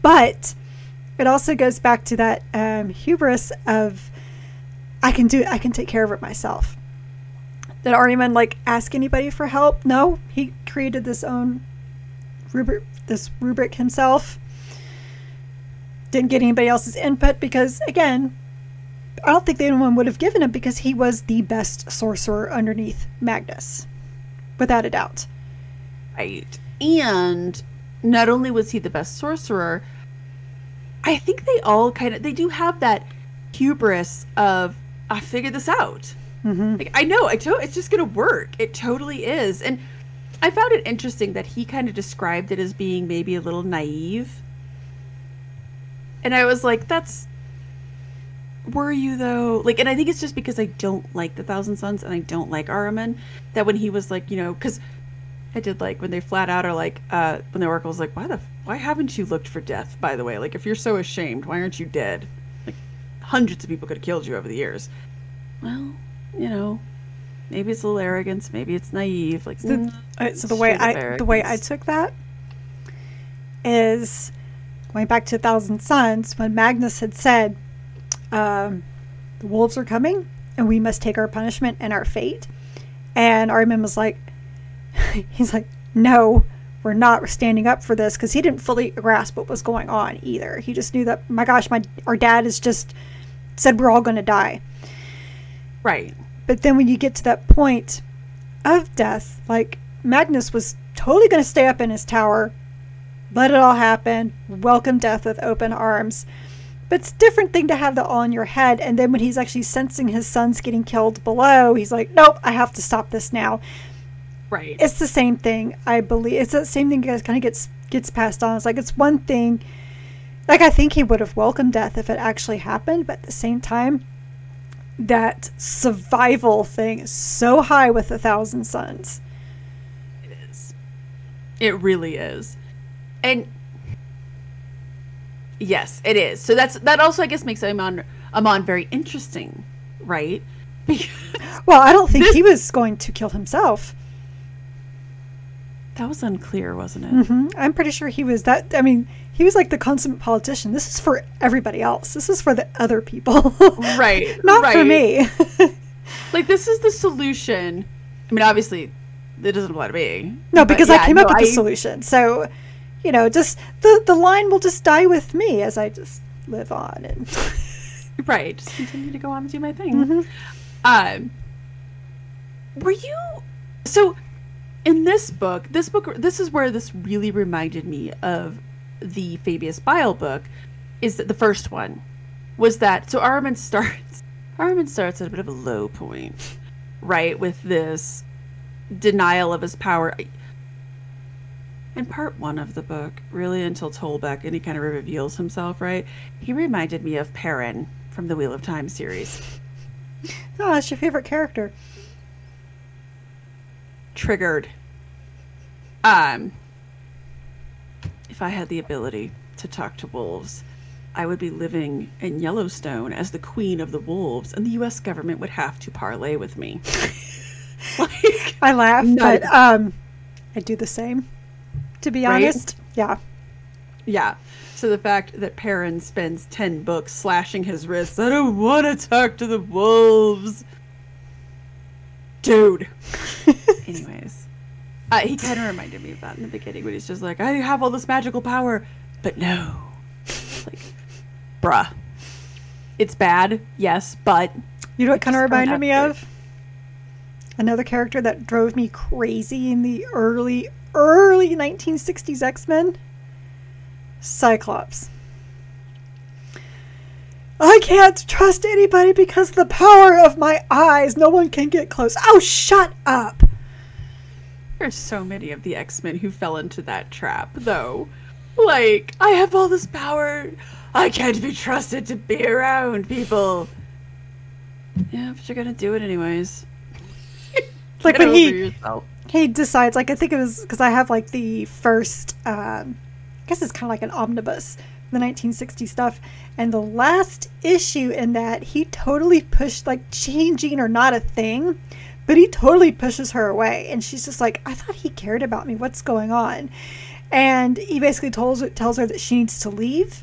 but it also goes back to that um, hubris of I can do, I can take care of it myself. Did Ahriman like ask anybody for help? No, he created this own rubric, this rubric himself. Didn't get anybody else's input because, again, I don't think anyone would have given him because he was the best sorcerer underneath Magnus, without a doubt. Right. And not only was he the best sorcerer, I think they all kind of, they do have that hubris of, I figured this out. Mm-hmm. Like, I know, I to it's just going to work. It totally is. And I found it interesting that he kind of described it as being maybe a little naive. And I was like, that's... Were you, though? Like, and I think it's just because I don't like the Thousand Sons and I don't like Ahriman, that when he was like, you know, because I did like when they flat out are like, uh, when the Oracle was like, why the, why haven't you looked for death, by the way? Like, if you're so ashamed, why aren't you dead? Like, hundreds of people could have killed you over the years. Well, you know, maybe it's a little arrogance, maybe it's naive. Like, the, uh, so the way I, the way I took that is going back to Thousand Sons when Magnus had said, Um, the wolves are coming and we must take our punishment and our fate. And Ahriman was like, he's like, no, we're not. We're standing up for this. Because he didn't fully grasp what was going on either. He just knew that, my gosh, my our dad has just said we're all going to die. Right. But then when you get to that point of death, like, Magnus was totally going to stay up in his tower, let it all happen, welcome death with open arms. But it's a different thing to have that all in your head. And then when he's actually sensing his son's getting killed below, he's like, nope, I have to stop this now. Right. It's the same thing, I believe. It's the same thing that kind of gets gets passed on. It's like, it's one thing. Like, I think he would have welcomed death if it actually happened. But at the same time, that survival thing is so high with the Thousand Sons. It is. It really is. And... yes, it is. So that's that also, I guess, makes Amon Amon very interesting, right? Because well, I don't think this, he was going to kill himself. That was unclear, wasn't it? Mm-hmm. I'm pretty sure he was that. I mean, he was like the consummate politician. This is for everybody else. This is for the other people. Right. Not right. for me. Like, this is the solution. I mean, obviously, it doesn't apply to me. No, because yeah, I came no, up with I, the solution. So... you know, just the the line will just die with me as I just live on and right, just continue to go on and do my thing. Mm-hmm. Um, were you so in this book? This book, this is where this really reminded me of the Fabius Bile book. Is that the first one? Was that so? Ahriman starts. Ahriman starts at a bit of a low point, right, with this denial of his power. In part one of the book, really until Tolbeck, and he kind of reveals himself, right? He reminded me of Perrin from the Wheel of Time series. Oh, that's your favorite character. Triggered. Um, if I had the ability to talk to wolves, I would be living in Yellowstone as the queen of the wolves, and the U S government would have to parlay with me. Like, I laugh, no. but um, I'd do the same. To be honest, right? yeah, yeah. So the fact that Perrin spends ten books slashing his wrists, I don't want to talk to the wolves, dude. Anyways, uh, he kind of reminded me of that in the beginning when he's just like, I have all this magical power, but no, it's like, bruh, it's bad, yes, but you know what kind of reminded me of? Another character that drove me crazy in the early. early nineteen sixties X-Men, Cyclops. I can't trust anybody because of the power of my eyes. No one can get close. Oh, shut up. There's so many of the X-Men who fell into that trap, though. Like, I have all this power. I can't be trusted to be around people. Yeah, but you're gonna do it anyways. Like, but he... yourself. He decides, like, I think it was, because I have, like, the first, um, I guess it's kind of like an omnibus, the nineteen sixty stuff. And the last issue in that, he totally pushed, like, changing or not a thing, but he totally pushes her away. And she's just like, I thought he cared about me. What's going on? And he basically tells, tells her that she needs to leave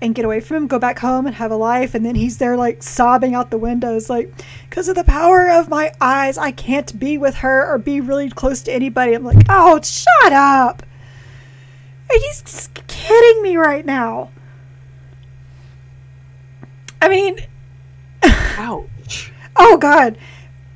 and get away from him, go back home and have a life. And then he's there, like, sobbing out the windows, like, because of the power of my eyes, I can't be with her or be really close to anybody. I'm like, oh, shut up. Are you kidding me right now? I mean, ouch. Oh, God.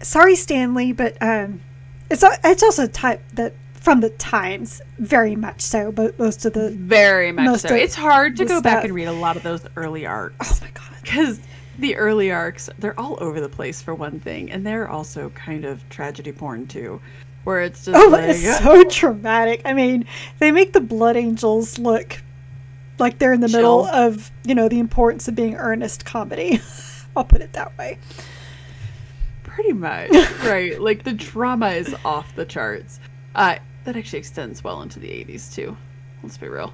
Sorry, Stanley, but um, it's, it's also a type that from the times, very much so, but most of the very much so. It's hard to go back and read a lot of those early arcs. Oh my God. Because the early arcs, they're all over the place for one thing, and they're also kind of tragedy porn too, where it's just oh, like, it's so dramatic. I mean, they make the Blood Angels look like they're in the Chill. middle of, you know, the importance of being earnest comedy. I'll put it that way. Pretty much, right? Like the drama is off the charts. Uh, that actually extends well into the eighties too. Let's be real.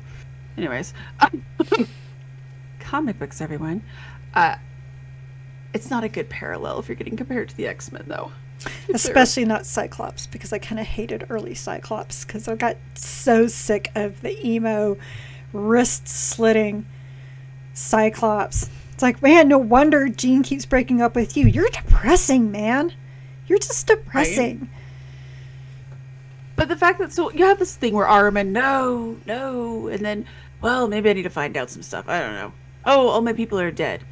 Anyways, uh, comic books, everyone. Uh, it's not a good parallel if you're getting compared to the X-Men, though. Especially not Cyclops, because I kind of hated early Cyclops because I got so sick of the emo, wrist-slitting Cyclops. It's like, man, no wonder Jean keeps breaking up with you. You're depressing, man. You're just depressing. Right? But the fact that, so you have this thing where Ahriman, no, no, and then, well, maybe I need to find out some stuff. I don't know. Oh, all my people are dead.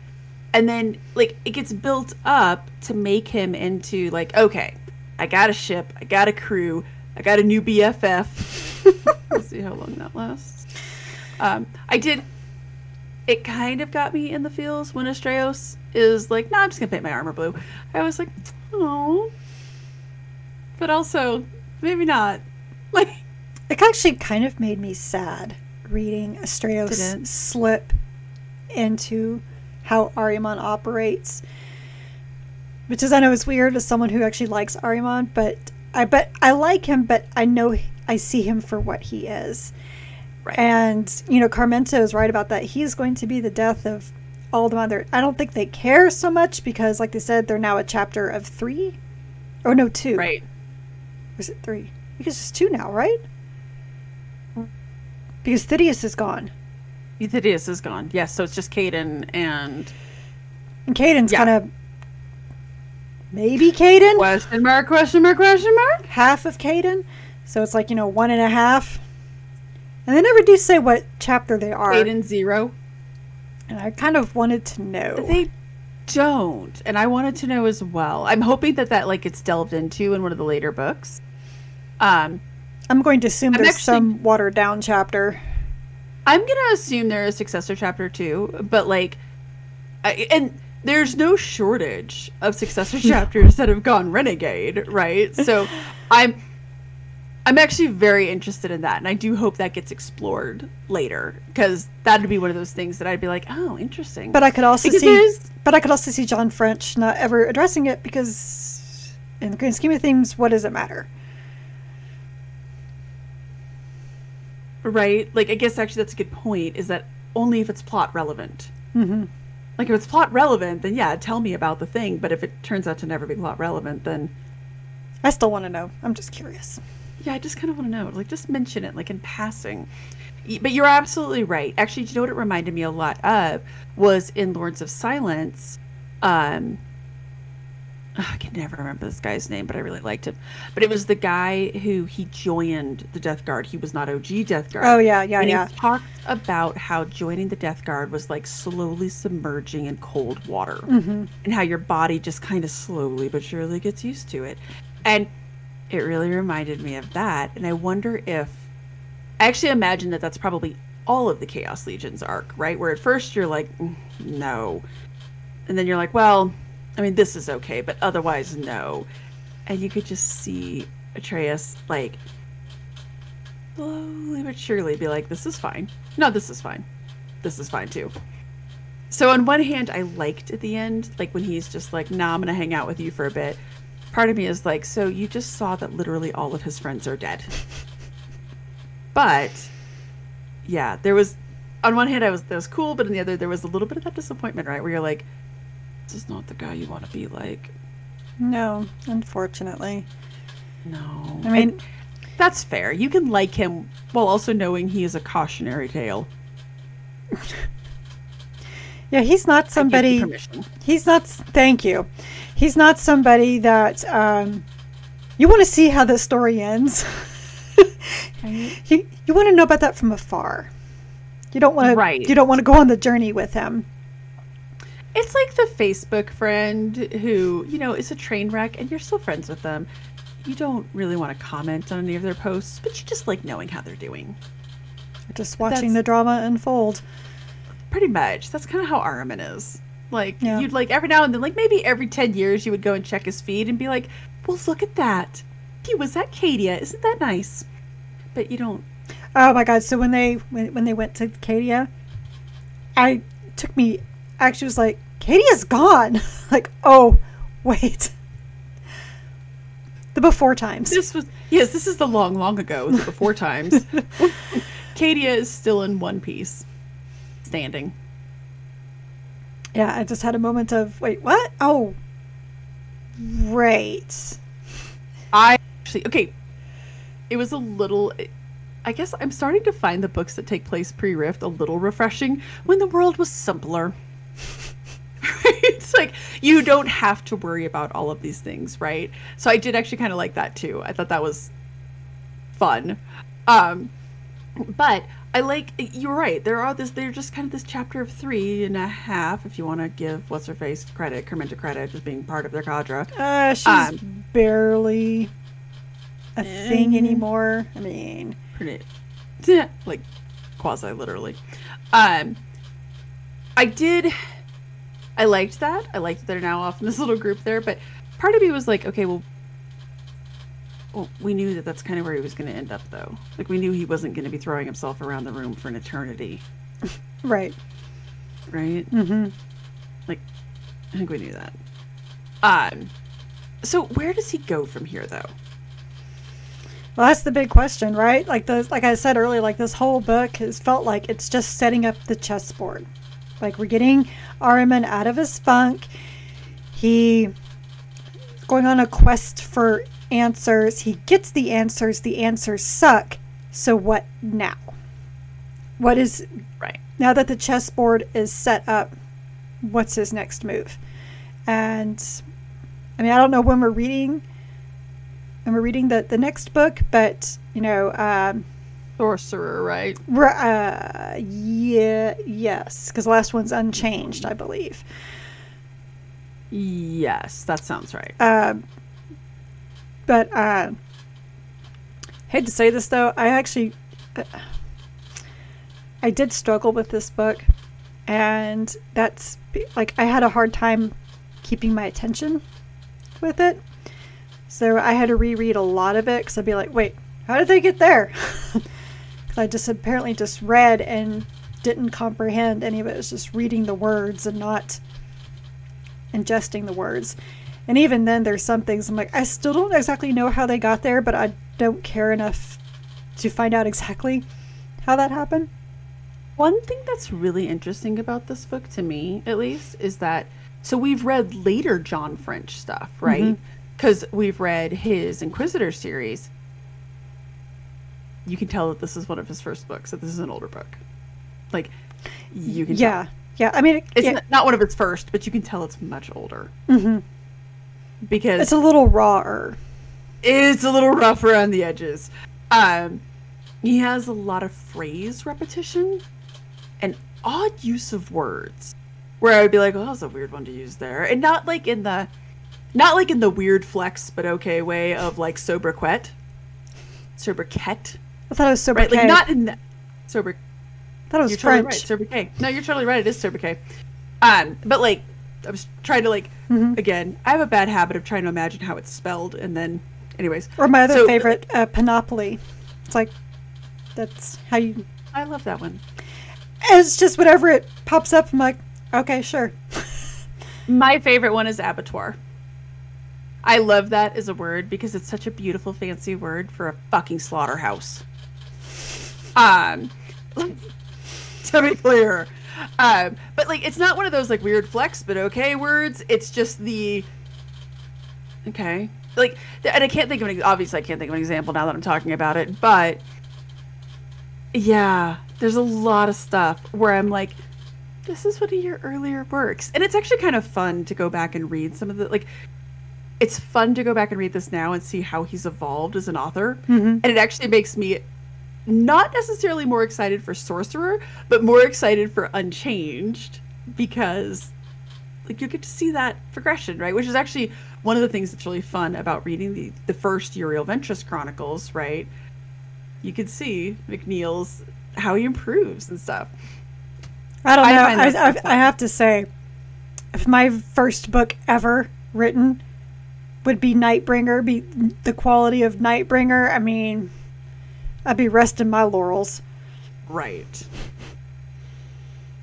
And then, like, it gets built up to make him into, like, okay, I got a ship, I got a crew, I got a new B F F. Let's see how long that lasts. Um, I did, it kind of got me in the feels when Astraeos is like, no, nah, I'm just going to paint my armor blue. I was like, oh. But also, maybe not. Like, it actually kind of made me sad reading Astraeos didn't. slip into how Ahriman operates, which is, I know it's weird as someone who actually likes Ahriman, but I but I like him, but I know I see him for what he is. Right. And, you know, Carmenta is right about that. He is going to be the death of all the mother. I don't think they care so much because, like they said, they're now a chapter of three. Or no, two. Right. Was it three? Because it's two now, right? Because Thidias is gone. Thidias is gone. Yes, yeah, so it's just Kadin and... And Kadin's yeah. kind of... Maybe Kadin? Question mark, question mark, question mark? Half of Kadin. So it's like, you know, one and a half. And they never do say what chapter they are. Kadin zero. And I kind of wanted to know. They don't. And I wanted to know as well. I'm hoping that that, like, gets delved into in one of the later books. Um, I'm going to assume I'm there's actually... some watered-down chapter. I'm gonna assume there is successor chapter two, but like, I, and there's no shortage of successor chapters that have gone renegade, right? So, I'm, I'm actually very interested in that, and I do hope that gets explored later because that'd be one of those things that I'd be like, oh, interesting. But I could also because see, but I could also see John French not ever addressing it because, in the grand scheme of things, what does it matter? Right? Like, I guess actually that's a good point, is that only if it's plot relevant. Mm-hmm. Like, if it's plot relevant, then yeah, tell me about the thing. But if it turns out to never be plot relevant, then... I still want to know. I'm just curious. Yeah, I just kind of want to know. Like, just mention it, like, in passing. But you're absolutely right. Actually, do you know what it reminded me a lot of? Was in Lords of Silence, um... Oh, I can never remember this guy's name, but I really liked him. But it was the guy who he joined the Death Guard. He was not O G Death Guard. Oh, yeah, yeah, and yeah. He talked about how joining the Death Guard was like slowly submerging in cold water. Mm-hmm. And how your body just kind of slowly but surely gets used to it. And it really reminded me of that. And I wonder if... I actually imagine that that's probably all of the Chaos Legion's arc, right? Where at first you're like, no. And then you're like, well... I mean, this is okay, but otherwise, no. And you could just see Atreus, like, slowly but surely be like, this is fine. No, this is fine. This is fine, too. So on one hand, I liked at the end, like, when he's just like, nah, I'm going to hang out with you for a bit. Part of me is like, so you just saw that literally all of his friends are dead. But, yeah, there was, on one hand, I was, that was cool, but on the other, there was a little bit of that disappointment, right? Where you're like, is not the guy you want to be like. No, unfortunately. No. I mean, and that's fair. You can like him while also knowing he is a cautionary tale. Yeah, he's not somebody. He's not. Thank you. He's not somebody that um, you want to see how the story ends. Right. You you want to know about that from afar. You don't want to. Right. You don't want to go on the journey with him. It's like the Facebook friend who, you know, is a train wreck and you're still friends with them. You don't really want to comment on any of their posts, but you just like knowing how they're doing. Just watching that's, the drama unfold. Pretty much. That's kind of how Ahriman is. Like, yeah. You'd like every now and then, like maybe every ten years you would go and check his feed and be like, well, look at that. He was at Cadia. Isn't that nice? But you don't. Oh my God. So when they, when, when they went to Cadia, I took me, actually was like, Katie is gone. Like, oh, wait. The before times. This was, yes, this is the long, long ago, the before times. Cadia is still in one piece, standing. Yeah, I just had a moment of, wait, what? Oh, right. I actually, okay, it was a little, I guess I'm starting to find the books that take place pre-Rift a little refreshing when the world was simpler. It's like, you don't have to worry about all of these things, right? So I did actually kind of like that too. I thought that was fun. Um, but I like, you're right, there are this, they're just kind of this chapter of three and a half, if you want to give what's-her-face credit, Carmenta credit, just being part of their cadre. Uh, she's um, barely a thing anymore. I mean, pretty, like, quasi-literally. Um, I did... I liked that. I liked that they're now off in this little group there, but part of me was like, okay, well, well we knew that that's kind of where he was going to end up, though. Like, we knew he wasn't going to be throwing himself around the room for an eternity. Right. Right? Mm-hmm. Like, I think we knew that. Um, so where does he go from here, though? Well, that's the big question, right? Like, the, like I said earlier, like, this whole book has felt like it's just setting up the chessboard. Like, we're getting Ahriman out of his funk. He's going on a quest for answers. He gets the answers. The answers suck. So what now? What is... Right. Now that the chessboard is set up, what's his next move? And, I mean, I don't know when we're reading, when we're reading the, the next book, but, you know... Um, Sorcerer, right? Uh, yeah, yes, because the last one's Unchanged, I believe. Yes, that sounds right. Uh, but I uh, hate to say this, though. I actually, uh, I did struggle with this book, and that's, like, I had a hard time keeping my attention with it. So I had to reread a lot of it, because I'd be like, wait, how did they get there? I just apparently just read and didn't comprehend any of it. It was just reading the words and not ingesting the words. And even then, there's some things I'm like, I still don't exactly know how they got there, but I don't care enough to find out exactly how that happened. One thing that's really interesting about this book, to me at least, is that, so we've read later John French stuff, right? Because mm-hmm. we've read his Inquisitor series. You can tell that this is one of his first books, that this is an older book. Like, you can yeah, tell. Yeah, I mean... It, it's yeah. not one of his first, but you can tell it's much older. Mm-hmm. Because... It's a little rawer. It's a little rough around the edges. Um, he has a lot of phrase repetition and odd use of words. Where I would be like, oh, that was a weird one to use there. And not like in the... Not like in the weird flex, but okay way of, like, sobriquet. Sobriquet. I thought it was Sobriquet. Right, like not in the Sobriquet. I thought it was you're French. Totally right. Sobriquet. No, you're totally right. It is Sobriquet. Um, but like, I was trying to like, mm-hmm. again, I have a bad habit of trying to imagine how it's spelled, and then, anyways. Or my other so, favorite, uh, Panoply. It's like, that's how you. I love that one. It's just whatever it pops up, I'm like, okay, sure. My favorite one is Abattoir. I love that as a word because it's such a beautiful, fancy word for a fucking slaughterhouse. Um, to be clear. Um, but, like, it's not one of those, like, weird flex, but okay words. It's just the, okay. Like, and I can't think of an, obviously I can't think of an example now that I'm talking about it, but yeah, there's a lot of stuff where I'm like, this is one of your earlier works. And it's actually kind of fun to go back and read some of the, like, it's fun to go back and read this now and see how he's evolved as an author. Mm-hmm. And it actually makes me not necessarily more excited for Sorcerer, but more excited for Unchanged, because like you get to see that progression, right? Which is actually one of the things that's really fun about reading the, the first Uriel Ventris Chronicles, right? You can see McNeil's, how he improves and stuff. I don't I know. I, I, I have to say, if my first book ever written would be Nightbringer, be the quality of Nightbringer, I mean, I'd be resting my laurels. Right.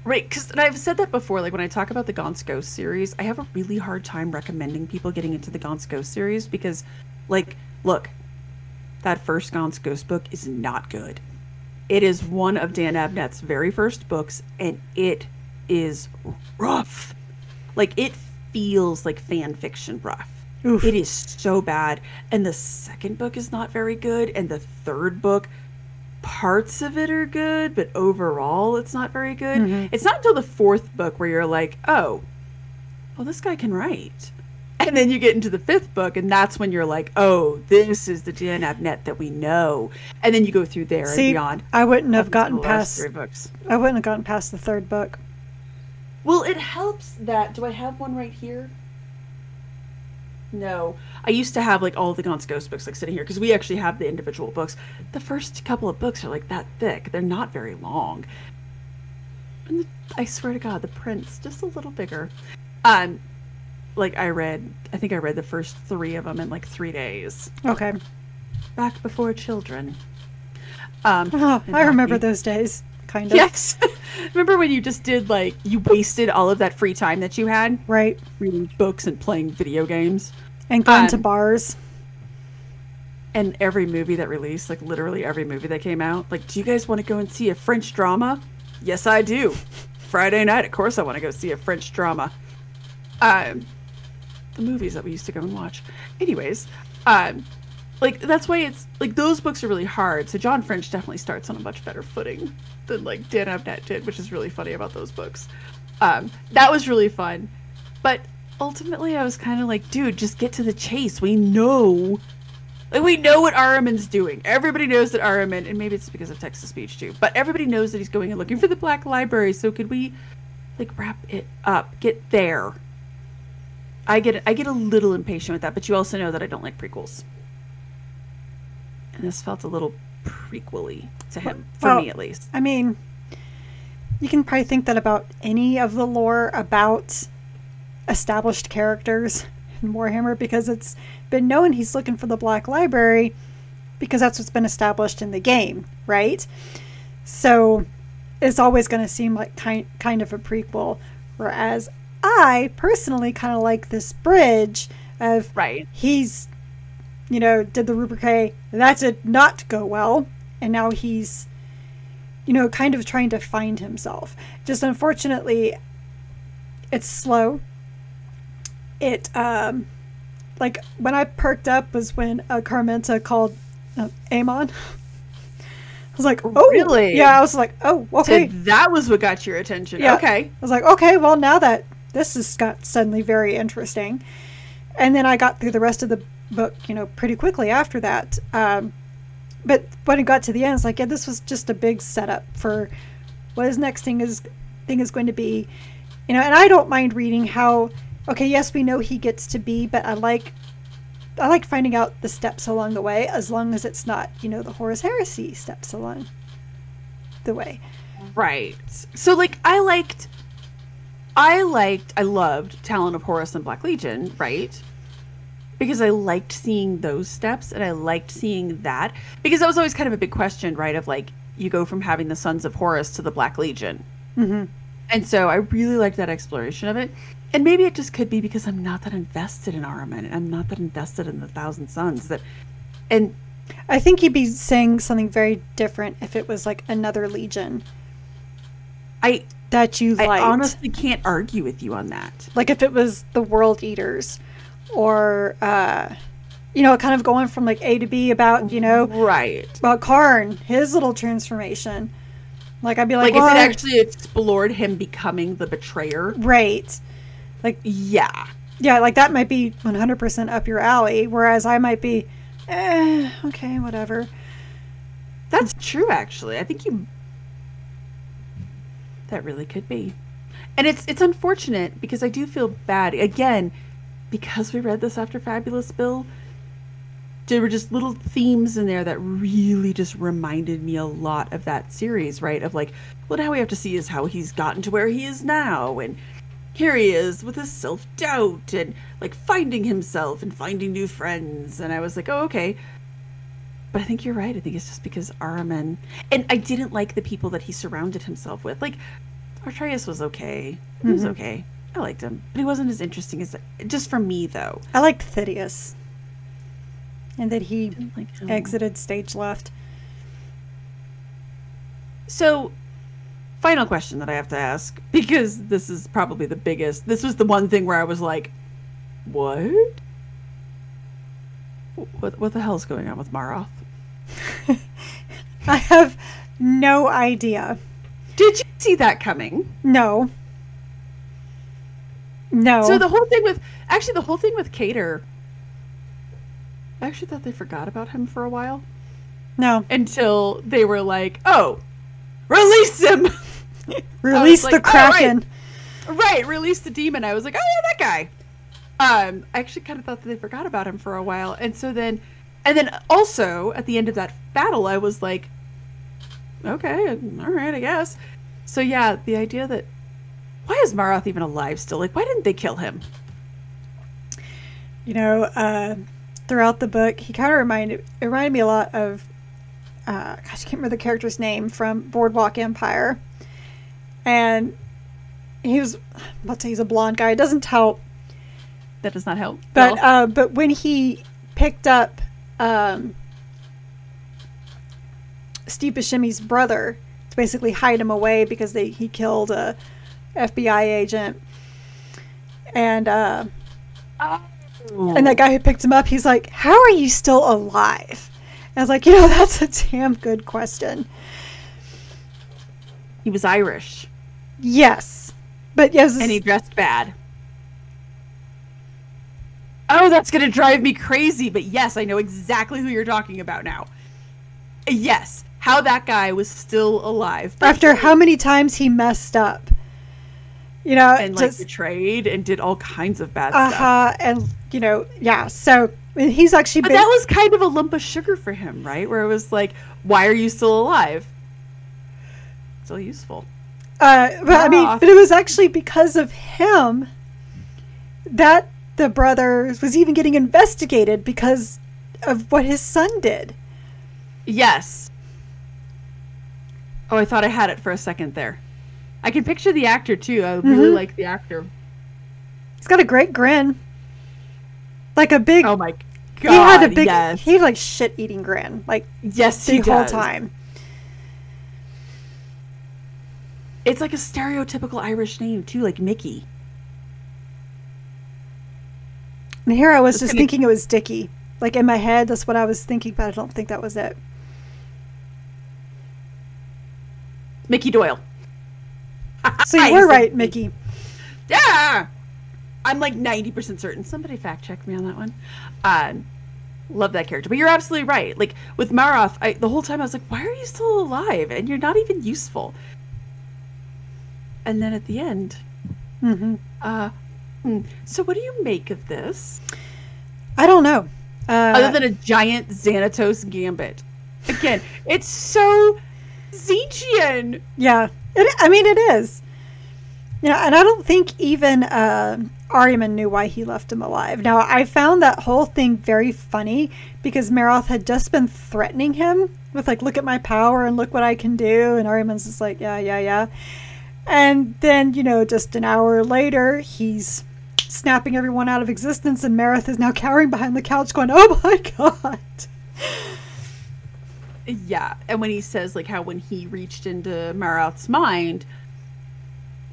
Right, because and I've said that before, like when I talk about the Gaunt's Ghost series, I have a really hard time recommending people getting into the Gaunt's Ghost series because, like, look, that first Gaunt's Ghost book is not good. It is one of Dan Abnett's very first books, and it is rough. Like, it feels like fan fiction rough. Oof. It is so bad. And the second book is not very good, and the third book, parts of it are good, but overall it's not very good. Mm-hmm. It's not until the fourth book where you're like, oh, well, this guy can write. And then you get into the fifth book, and that's when you're like, oh, this is the Dan Abnett that we know. And then you go through there See, and beyond. I wouldn't have gotten past three books. I wouldn't have gotten past the third book. Well, it helps that. Do I have one right here? No. I used to have like all the Gaunt's Ghost books like sitting here because we actually have the individual books. The first couple of books are like that thick. They're not very long. And the, I swear to God, the print's just a little bigger. Um, like I read, I think I read the first three of them in like three days. Okay. Back before children. Um, oh, I remember we, those days. Kind of. Yes. Remember when you just did like, you wasted all of that free time that you had? Right. Reading books and playing video games. And going um, to bars. And every movie that released, like literally every movie that came out. Like, do you guys want to go and see a French drama? Yes, I do. Friday night, of course I want to go see a French drama. Um, the movies that we used to go and watch. Anyways, um, like, that's why it's, like, those books are really hard. So John French definitely starts on a much better footing than, like, Dan Abnett did, which is really funny about those books. Um, that was really fun. But ultimately, I was kind of like, dude, just get to the chase. We know. Like, we know what Ahriman's doing. Everybody knows that Ahriman, and maybe it's because of text-to-speech, too, but everybody knows that he's going and looking for the Black Library. So could we, like, wrap it up? Get there. I get, I get a little impatient with that, but you also know that I don't like prequels. And this felt a little prequel-y to him, for well, me at least. I mean, you can probably think that about any of the lore about established characters in Warhammer, because it's been known he's looking for the Black Library because that's what's been established in the game, right? So it's always going to seem like kind, kind of a prequel, whereas I personally kind of like this bridge of right. he's... you know, did the Rubricae, that did not go well. And now he's, you know, kind of trying to find himself. Just unfortunately, it's slow. It, um, like, when I perked up was when uh, Carmenta called uh, Amon. I was like, oh, really? Yeah, I was like, oh, okay. So that was what got your attention. Yeah. Okay. I was like, okay, well, now that this has got suddenly very interesting. And then I got through the rest of the book, you know, pretty quickly after that. Um, but when it got to the end, it's like, yeah, this was just a big setup for what his next thing is thing is going to be, you know. And I don't mind reading how, okay, yes, we know he gets to be, but I like, I like finding out the steps along the way, as long as it's not, you know, the Horus Heresy steps along the way. Right. So, like, I liked, I liked, I loved Talon of Horus and Black Legion, right? Because I liked seeing those steps, and I liked seeing that, because that was always kind of a big question, right? Of like, you go from having the Sons of Horus to the Black Legion. Mm-hmm. And so I really liked that exploration of it. And maybe it just could be because I'm not that invested in Ahriman, and I'm not that invested in the Thousand Sons. That, and I think he'd be saying something very different if it was like another Legion. I that you liked. I honestly can't argue with you on that. Like if it was the World Eaters. Or, uh, you know, kind of going from like A to B about, you know, right. about Karn, his little transformation. Like, I'd be like, like well, if it actually explored him becoming the betrayer. Right. Like, yeah. Yeah. Like that might be one hundred percent up your alley. Whereas I might be, eh, okay, whatever. That's true. Actually. I think you, that really could be. And it's, it's unfortunate because I do feel bad again, because we read this after Fabius Bile, there were just little themes in there that really just reminded me a lot of that series, right? Of like, well, now we have to see is how he's gotten to where he is now. And here he is with his self-doubt and like finding himself and finding new friends. And I was like, oh, okay. But I think you're right. I think it's just because Ahriman, and I didn't like the people that he surrounded himself with. Like, Astraeos was okay. He mm-hmm. was okay. I liked him, but he wasn't as interesting as that. Just for me, though. I liked Thidias, and that he like exited stage left. So, final question that I have to ask, because this is probably the biggest. This was the one thing where I was like, what? What, what the hell is going on with Maroth? I have no idea. Did you see that coming? No. No. So the whole thing with, actually the whole thing with Cater, I actually thought they forgot about him for a while. No. Until they were like, oh, release him. Release the like, Kraken. Oh, right. right. Release the demon. I was like, oh yeah, that guy. Um, I actually kind of thought that they forgot about him for a while. And so then, and then also at the end of that battle, I was like, okay, all right, I guess. So yeah, the idea that, why is Maroth even alive still? Like, why didn't they kill him? You know, uh, throughout the book, he kind of reminded, it reminded me a lot of, uh, gosh, I can't remember the character's name from Boardwalk Empire. And he was, let's say he's a blonde guy. It doesn't help. That does not help. But no. uh, but when he picked up um, Steve Buscemi's brother to basically hide him away because they he killed a F B I agent, and uh, oh. and that guy who picked him up, he's like, "How are you still alive?" And I was like, "You know, that's a damn good question." He was Irish. Yes, but yes, and he dressed bad. Oh, that's going to drive me crazy. But yes, I know exactly who you're talking about now. Yes. How that guy was still alive. After how many times he messed up. You know. And like just, betrayed and did all kinds of bad uh-huh, stuff. And, you know, yeah. So he's actually been. But that was kind of a lump of sugar for him, right? Where it was like, why are you still alive? Still useful. Uh, but Maroth. I mean, but it was actually because of him that the brother was even getting investigated because of what his son did. Yes. Oh, I thought I had it for a second there. I can picture the actor too. I really mm-hmm. like the actor. He's got a great grin. Like a big. Oh my god! He had a big. Yes. He had like shit eating grin. Like yes, the he whole does. time. It's like a stereotypical Irish name too, like Mickey. And here I was just gonna... thinking it was Dickie. Like in my head, that's what I was thinking, but I don't think that was it. Mickey Doyle. So you were right, Mickey. Yeah! I'm like ninety percent certain. Somebody fact check me on that one. Um, love that character. But you're absolutely right. Like with Maroth, I, the whole time I was like, why are you still alive? And you're not even useful. And then at the end, mm-hmm. uh... so what do you make of this? I don't know. Uh, Other than a giant Xanatos gambit. Again, it's so Tzeentchian. Yeah. It, I mean, it is. You know, and I don't think even uh, Ahriman knew why he left him alive. Now, I found that whole thing very funny because Maroth had just been threatening him with, like, look at my power and look what I can do. And Ahriman's just like, yeah, yeah, yeah. And then, you know, just an hour later, he's snapping everyone out of existence, and Maroth is now cowering behind the couch going, oh my god. Yeah, and when he says, like, how when he reached into Maroth's mind,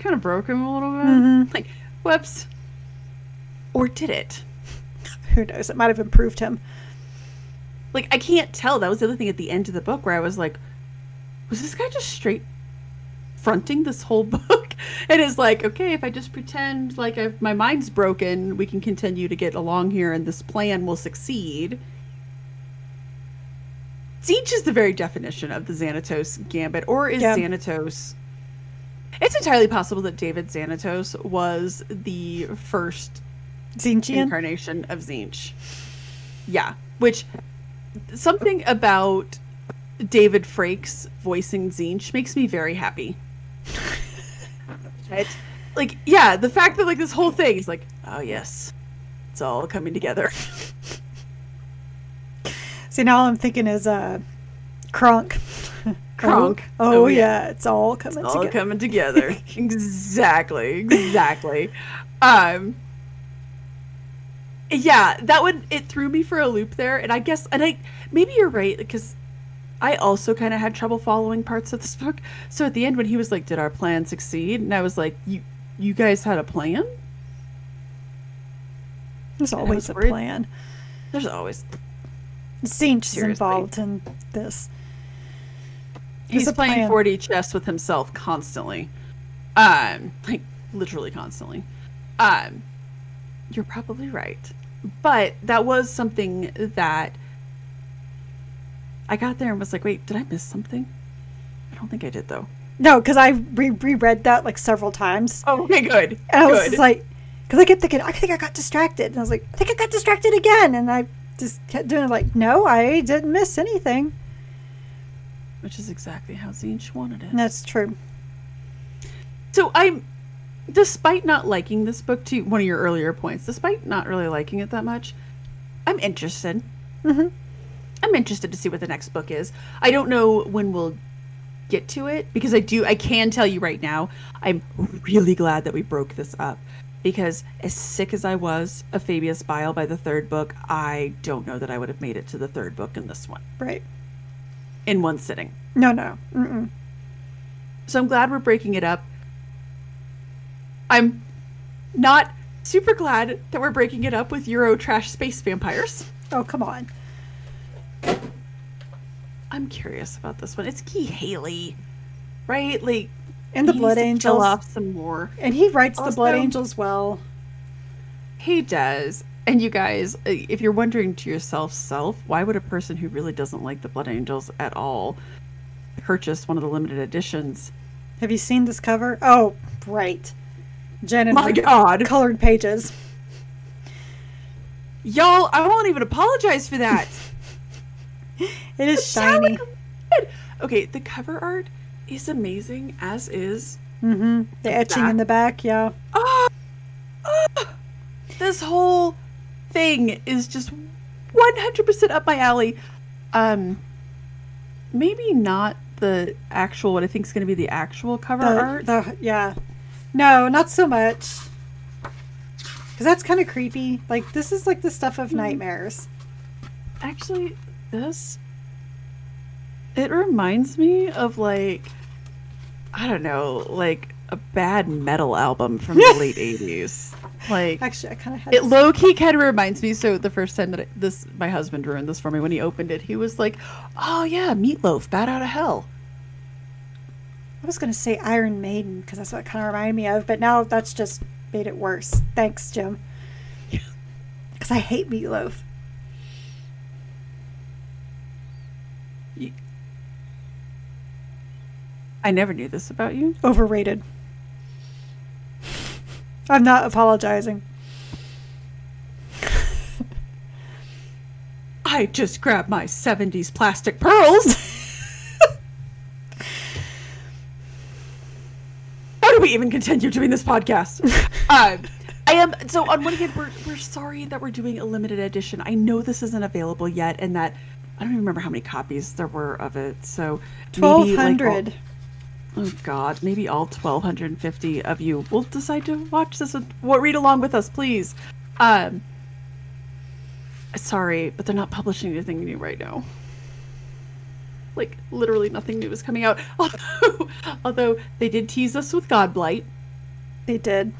kind of broke him a little bit. Mm-hmm. Like, whoops. Or did it? Who knows? It might have improved him. Like, I can't tell. That was the other thing at the end of the book where I was like, was this guy just straight fronting this whole book? It is like, okay, if I just pretend like I've, my mind's broken, we can continue to get along here and this plan will succeed. Tzeentch is the very definition of the Xanatos gambit, or is yeah. Xanatos. It's entirely possible that David Xanatos was the first Tzeentchian incarnation of Tzeentch. Yeah, which something about David Frakes voicing Tzeentch makes me very happy. Right? Like, yeah, the fact that, like, this whole thing is like, oh yes, it's all coming together. See, now all I'm thinking is uh Kronk. Crunk. Oh, oh yeah. yeah, it's all coming it's all together. all coming together. Exactly, exactly. Um, yeah, that would, it threw me for a loop there, and I guess, and I, maybe you're right, because I also kind of had trouble following parts of this book. So at the end when he was like, did our plan succeed? And I was like, you, you guys had a plan? There's always a worried. plan. There's always. Tzeentch is involved in this. There's He's playing four D chess with himself constantly. Um, like, literally constantly. Um, you're probably right. But that was something that I got there and was like, wait, did I miss something? I don't think I did, though. No, because I re reread that, like, several times. Oh, okay, good. And I was good. Just like, because I kept thinking, I think I got distracted. And I was like, I think I got distracted again. And I just kept doing it like, no, I didn't miss anything. Which is exactly how Tzeentch wanted it. That's true. So I'm, despite not liking this book, to one of your earlier points, despite not really liking it that much, I'm interested. Mm-hmm. I'm interested to see what the next book is. I don't know when we'll get to it, because I do, I can tell you right now, I'm really glad that we broke this up. Because as sick as I was of Fabius Bile by the third book, I don't know that I would have made it to the third book in this one. Right. In one sitting. No, no. Mm-mm. So I'm glad we're breaking it up. I'm not super glad that we're breaking it up with Euro trash space vampires. Oh, come on. I'm curious about this one. It's Key Haley, right? Like... And the Blood Angels. Off some more. And he writes also, the Blood Angels well. He does. And you guys, if you're wondering to yourself, self, why would a person who really doesn't like the Blood Angels at all purchase one of the limited editions? Have you seen this cover? Oh, right. Jen and my God. Colored pages. Y'all, I won't even apologize for that. It is shiny. Okay, the cover art is amazing, as is mm-hmm. the, the etching back. in the back. Yeah. Oh, oh, this whole thing is just one hundred percent up my alley. Um, maybe not the actual, what I think is going to be the actual cover the, art. The, yeah. No, not so much. Because that's kind of creepy. Like, this is like the stuff of mm-hmm. nightmares. Actually, this... It reminds me of, like, I don't know, like a bad metal album from the late eighties. Like, actually, I kind of had it. Low key kind of reminds me. So the first time that I, this, my husband ruined this for me when he opened it. He was like, "Oh yeah, Meatloaf, Bat Out of Hell." I was gonna say Iron Maiden because that's what it kind of reminded me of, but now that's just made it worse. Thanks, Jim. Because I hate Meatloaf. You I never knew this about you. Overrated. I'm not apologizing. I just grabbed my seventies plastic pearls. How do we even continue doing this podcast? um, I am so on one hand, we're we're sorry that we're doing a limited edition. I know this isn't available yet, and that I don't even remember how many copies there were of it. So twelve hundred. Oh God, maybe all twelve hundred fifty of you will decide to watch this and read along with us, please. Um, sorry, but they're not publishing anything new right now. Like, literally nothing new is coming out. Although, although they did tease us with Godblight. They did.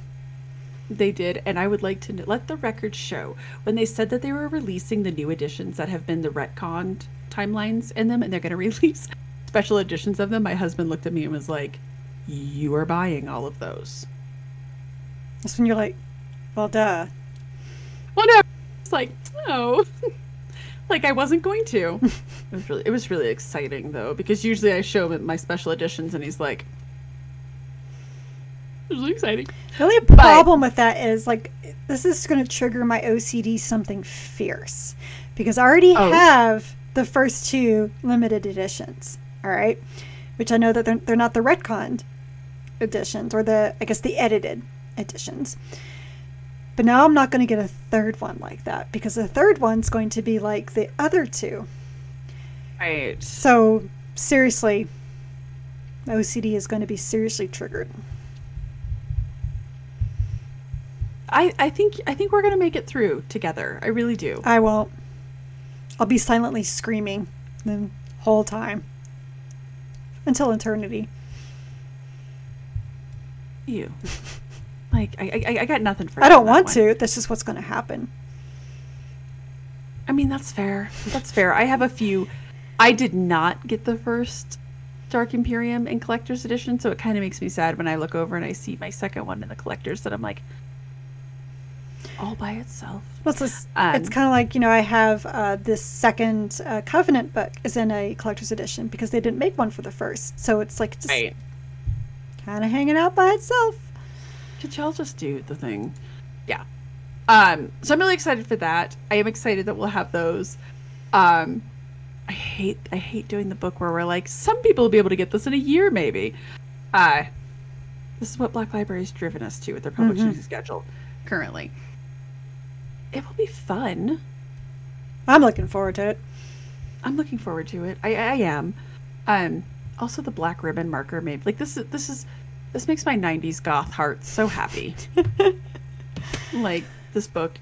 They did, and I would like to let the record show, when they said that they were releasing the new editions that have been the retconned timelines in them, and they're going to release special editions of them, my husband looked at me and was like, you are buying all of those. That's when you're like, well, duh. Well, no. It's like, no. Like, I wasn't going to. It was really, it was really exciting, though, because usually I show him my special editions, and he's like, it's really exciting. The only problem but, with that is, like, this is going to trigger my O C D something fierce, because I already oh. have the first two limited editions. All right, which I know that they're, they're not the retconned editions, or the, I guess, the edited editions. But now I'm not going to get a third one like that, because the third one's going to be like the other two. Right. So seriously, O C D is going to be seriously triggered. I, I think I think we're going to make it through together. I really do. I won't. I'll be silently screaming the whole time. Until eternity. Ew. Like, I, I, I got nothing for you. I don't want to. This is what's going to happen. I mean, that's fair. That's fair. I have a few. I did not get the first Dark Imperium in Collector's Edition, so it kind of makes me sad when I look over and I see my second one in the Collector's that I'm like, all by itself. Well, so it's um, it's kind of like, you know, I have uh, this second uh, Covenant book is in a Collector's Edition because they didn't make one for the first. So it's like just right. kind of hanging out by itself. Could y'all just do the thing? Yeah. Um, so I'm really excited for that. I am excited that we'll have those. Um, I hate I hate doing the book where we're like, some people will be able to get this in a year maybe. Uh, this is what Black Library's driven us to with their publishing mm-hmm. schedule currently. It will be fun. I'm looking forward to it. I'm looking forward to it. I, I am. Um, also, the black ribbon marker maybe. Like this is this is this makes my nineties goth heart so happy. Like this book.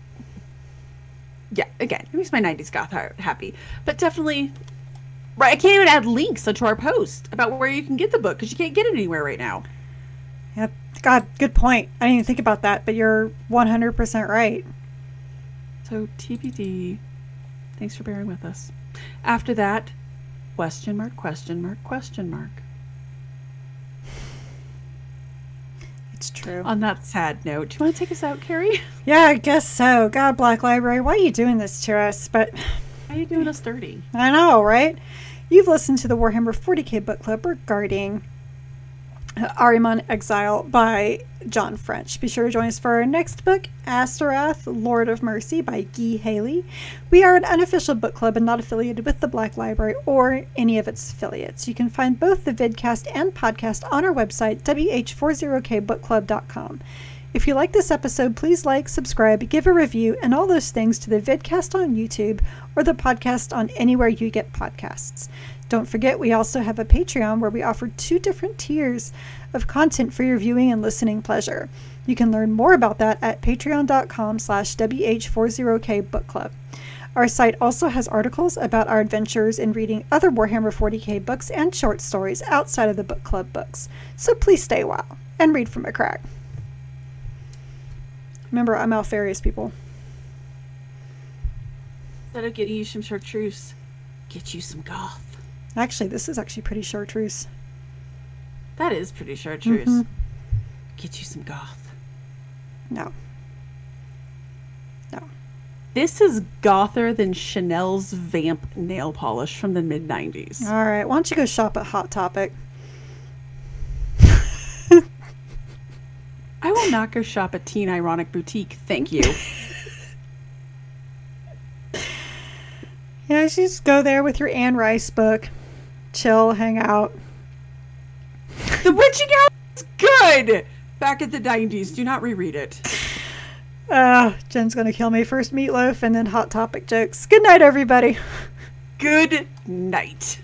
Yeah, again, it makes my nineties goth heart happy. But definitely, right? I can't even add links onto our post about where you can get the book because you can't get it anywhere right now. Yep. God, good point. I didn't even think about that, but you're one hundred percent right. So T B D, thanks for bearing with us. After that, question mark, question mark, question mark. It's true. On that sad note, do you want to take us out, Carrie? Yeah, I guess so. God, Black Library, why are you doing this to us? But why are you doing us dirty? I know, right? You've listened to the Warhammer forty K Book Club regarding Ahriman Exile by John French. Be sure to join us for our next book, Astaroth, Lord of Mercy by Guy Haley. We are an unofficial book club and not affiliated with the Black Library or any of its affiliates. You can find both the vidcast and podcast on our website, w h forty k book club dot com. If you like this episode, please like, subscribe, give a review, and all those things to the vidcast on YouTube or the podcast on anywhere you get podcasts. Don't forget, we also have a Patreon where we offer two different tiers of content for your viewing and listening pleasure. You can learn more about that at patreon dot com slash w h forty k book club. Our site also has articles about our adventures in reading other Warhammer forty K books and short stories outside of the book club books. So please stay a while and read from a crack. Remember, I'm Alfarious, people. Instead of getting you some chartreuse, get you some goth. Actually, this is actually pretty chartreuse. That is pretty chartreuse. Mm-hmm. Get you some goth. No. No. This is gother than Chanel's Vamp nail polish from the mid nineties. All right. Why don't you go shop at Hot Topic? I will not go shop at Teen Ironic Boutique. Thank you. Yeah, you just go there with your Anne Rice book. Chill, hang out. The Witching Hour is good! Back at the nineties. Do not reread it. Uh, Jen's going to kill me. First Meatloaf and then Hot Topic jokes. Good night, everybody. Good night.